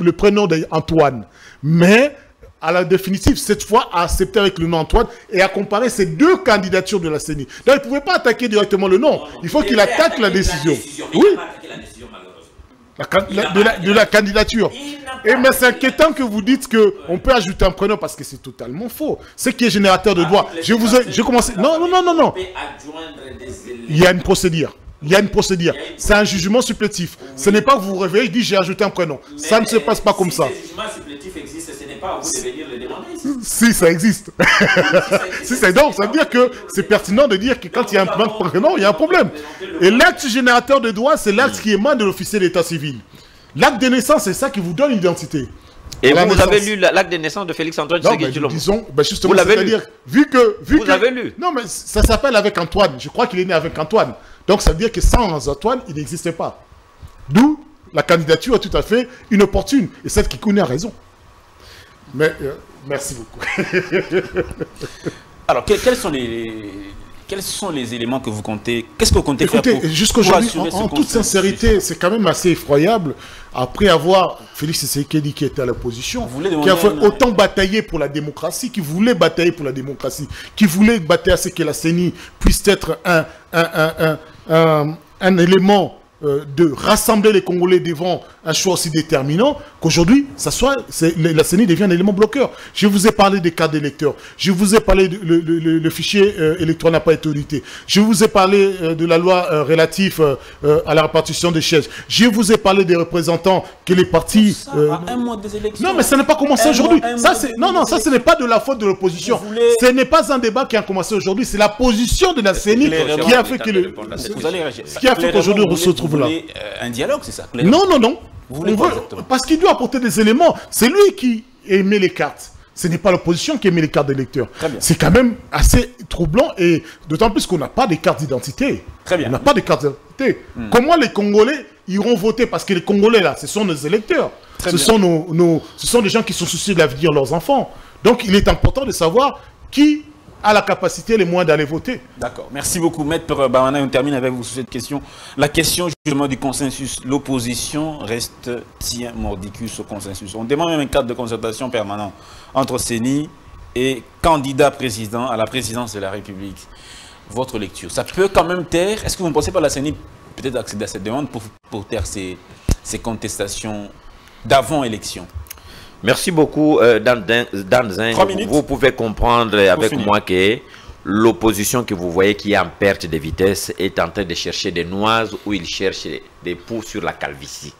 le prénom d'Antoine. Mais... à la définitive, cette fois, à accepter avec le nom Antoine et à comparer ces deux candidatures de la CENI. Donc, il ne pouvait pas attaquer directement le nom. Non, non, il faut qu'il attaque la décision. Oui. De la candidature. Et mais c'est inquiétant que vous dites qu'on peut ajouter un prénom parce que c'est totalement faux. Ce qui est générateur de droit. Je vous ai... Je commence... Non, non, non, non, non. Il y a une procédure. Il y a une procédure. C'est un jugement supplétif. Oui. Ce n'est pas que vous vous réveillez et dites j'ai ajouté un prénom. Mais ça ne se passe pas comme si ça. Si jugement supplétif existe, ce n'est pas à vous de venir le demander. Si ça existe. Si ça existe. Si ça, donc, ça veut dire que c'est pertinent de dire que quand il y a un prénom, il y a un problème. Et l'acte générateur de droit, c'est l'acte qui émane de l'officier d'état civil. L'acte de naissance, c'est ça qui vous donne l'identité. Et vous, vous avez lu l'acte de naissance de Félix Antoine Tshisekedi Tshilombo? Disons, ben justement, c'est-à-dire, vu que... Vu vous que, avez lu? Non, mais ça s'appelle avec Antoine. Je crois qu'il est né avec Antoine. Donc, ça veut dire que sans Antoine, il n'existait pas. D'où, la candidature est tout à fait inopportune. Et Seth Kikuni a raison. Mais, euh, merci beaucoup. Alors, que, quels sont les... Quels sont les éléments que vous comptez? Qu'est-ce que vous comptez Écoutez, faire pour, jusqu'aujourd'hui, en, en toute sincérité, c'est quand même assez effroyable. Après avoir Félix Tshisekedi qui était à l'opposition, qui a fait un... autant batailler pour la démocratie, qui voulait batailler pour la démocratie, qui voulait batailler à ce que la CENI puisse être un, un, un, un, un, un élément euh, de rassembler les Congolais devant un choix aussi déterminant, qu'aujourd'hui, ça soit, la CENI devient un élément bloqueur. Je vous ai parlé des cartes d'électeurs. Je vous ai parlé de le, le, le fichier euh, électoral n'a pas été audité. Je vous ai parlé euh, de la loi euh, relative euh, à la répartition des chaises. Je vous ai parlé des représentants que les partis. Ça, euh, un mois des élections. Non, mais ça n'a pas commencé aujourd'hui. Ça, c'est non, non, ça, ce n'est pas de la faute de l'opposition. Voulez... Ce n'est pas un débat qui a commencé aujourd'hui. C'est la position de la CENI qui a fait que le, ce qui a fait qu'aujourd'hui on se trouve là. Un dialogue, c'est ça? Non, non, non. Vous veut, parce qu'il doit apporter des éléments. C'est lui qui émet les cartes. Ce n'est pas l'opposition qui émet les cartes d'électeurs. C'est quand même assez troublant, et d'autant plus qu'on n'a pas de cartes d'identité. On n'a pas de cartes d'identité. Mmh. Comment les Congolais iront voter? Parce que les Congolais, là, ce sont nos électeurs. Ce sont, nos, nos, ce sont des gens qui sont soucieux de l'avenir de leurs enfants. Donc, il est important de savoir qui a la capacité, les moyens d'aller voter. D'accord. Merci beaucoup, Maître Bamanay. On termine avec vous sur cette question. La question justement du consensus. L'opposition reste tient mordicus au consensus. On demande même un cadre de concertation permanent entre CENI et candidat président à la présidence de la République. Votre lecture, ça peut quand même taire. Est-ce que vous ne pensez pas que la CENI peut-être accéder à cette demande pour, pour taire ces, ces contestations d'avant-élection? Merci beaucoup, euh, Dan, Dan Zeng. Vous, vous pouvez comprendre avec finir. moi que l'opposition que vous voyez qui est en perte de vitesse est en train de chercher des noises où il cherche des poux sur la calvitie.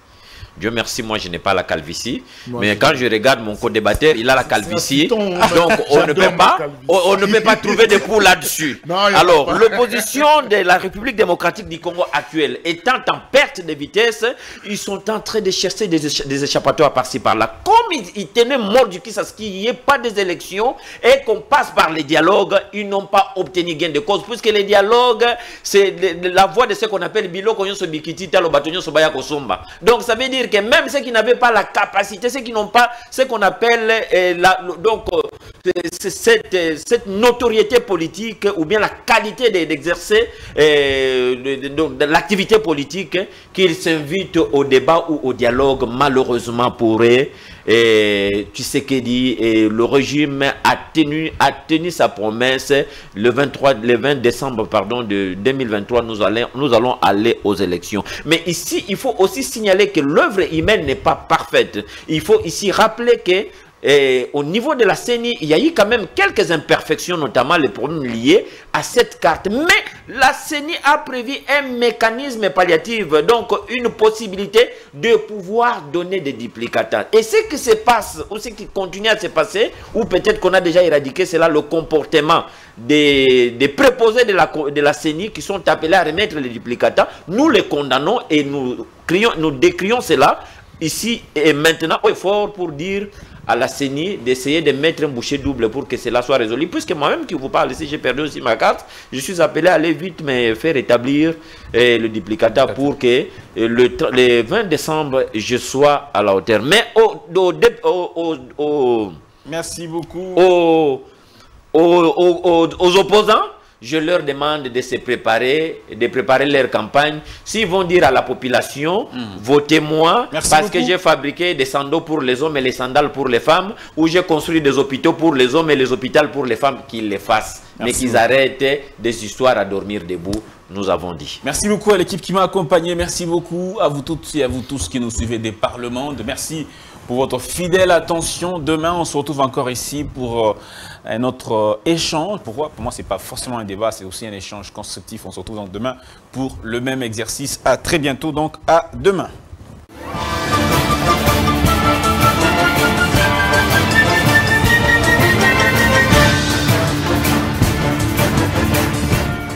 Dieu merci, moi je n'ai pas la calvitie. Moi, mais quand je regarde mon co-débatteur, il a la calvitie. Piton, hein. Donc on ne, peut pas, on, on ne peut pas trouver des poux là-dessus. Alors l'opposition de la République démocratique du Congo actuelle étant en perte de vitesse, ils sont en train de chercher des, écha des échappatoires par-ci par-là. Comme ils, ils tenaient mort du kiss à ce qu'il n'y ait pas des élections et qu'on passe par les dialogues, ils n'ont pas obtenu gain de cause. Puisque les dialogues, c'est la voie de ce qu'on appelle Biloko Nyoso Bikiti, Talo Bato Nyoso Baya Kosomba. Donc ça veut dire que même ceux qui n'avaient pas la capacité, ceux qui n'ont pas ce qu'on appelle eh, la, donc, euh, cette, cette notoriété politique ou bien la qualité d'exercer eh, de, de, de, de l'activité politique, qu'ils s'invitent au débat ou au dialogue. Malheureusement pour eux, et Tshisekedi et le régime a tenu, a tenu sa promesse. Le vingt-trois, le vingt décembre pardon, de deux mille vingt-trois, nous allons, nous allons aller aux élections. Mais ici, il faut aussi signaler que l'œuvre humaine n'est pas parfaite. Il faut ici rappeler que Et au niveau de la C E N I, il y a eu quand même quelques imperfections, notamment les problèmes liés à cette carte. Mais la C E N I a prévu un mécanisme palliatif, donc une possibilité de pouvoir donner des duplicateurs. Et ce qui se passe, ou ce qui continue à se passer, ou peut-être qu'on a déjà éradiqué, c'est là le comportement des, des préposés de la, de la C E N I qui sont appelés à remettre les duplicateurs. Nous les condamnons et nous, crions, nous décrions cela ici et maintenant au effort pour dire à la C E N I d'essayer de mettre un bouchée double pour que cela soit résolu. Puisque moi-même qui vous parle, si j'ai perdu aussi ma carte, je suis appelé à aller vite me faire établir eh, le duplicata pour que eh, le, le vingt décembre, je sois à la hauteur. Mais au... au, au, au, au Merci beaucoup. Au, au, au, au, aux opposants, je leur demande de se préparer, de préparer leur campagne. S'ils vont dire à la population, mmh. votez-moi parce beaucoup. que j'ai fabriqué des sandaux pour les hommes et les sandales pour les femmes, ou j'ai construit des hôpitaux pour les hommes et les hôpitaux pour les femmes, qu'ils les fassent. Merci. Mais qu'ils arrêtent des histoires à dormir debout, nous avons dit. Merci beaucoup à l'équipe qui m'a accompagné. Merci beaucoup à vous toutes et à vous tous qui nous suivez des parlements. Merci pour votre fidèle attention. Demain, on se retrouve encore ici pour euh, notre euh, échange. Pourquoi? Pour moi, ce n'est pas forcément un débat, c'est aussi un échange constructif. On se retrouve donc demain pour le même exercice. À très bientôt, donc à demain.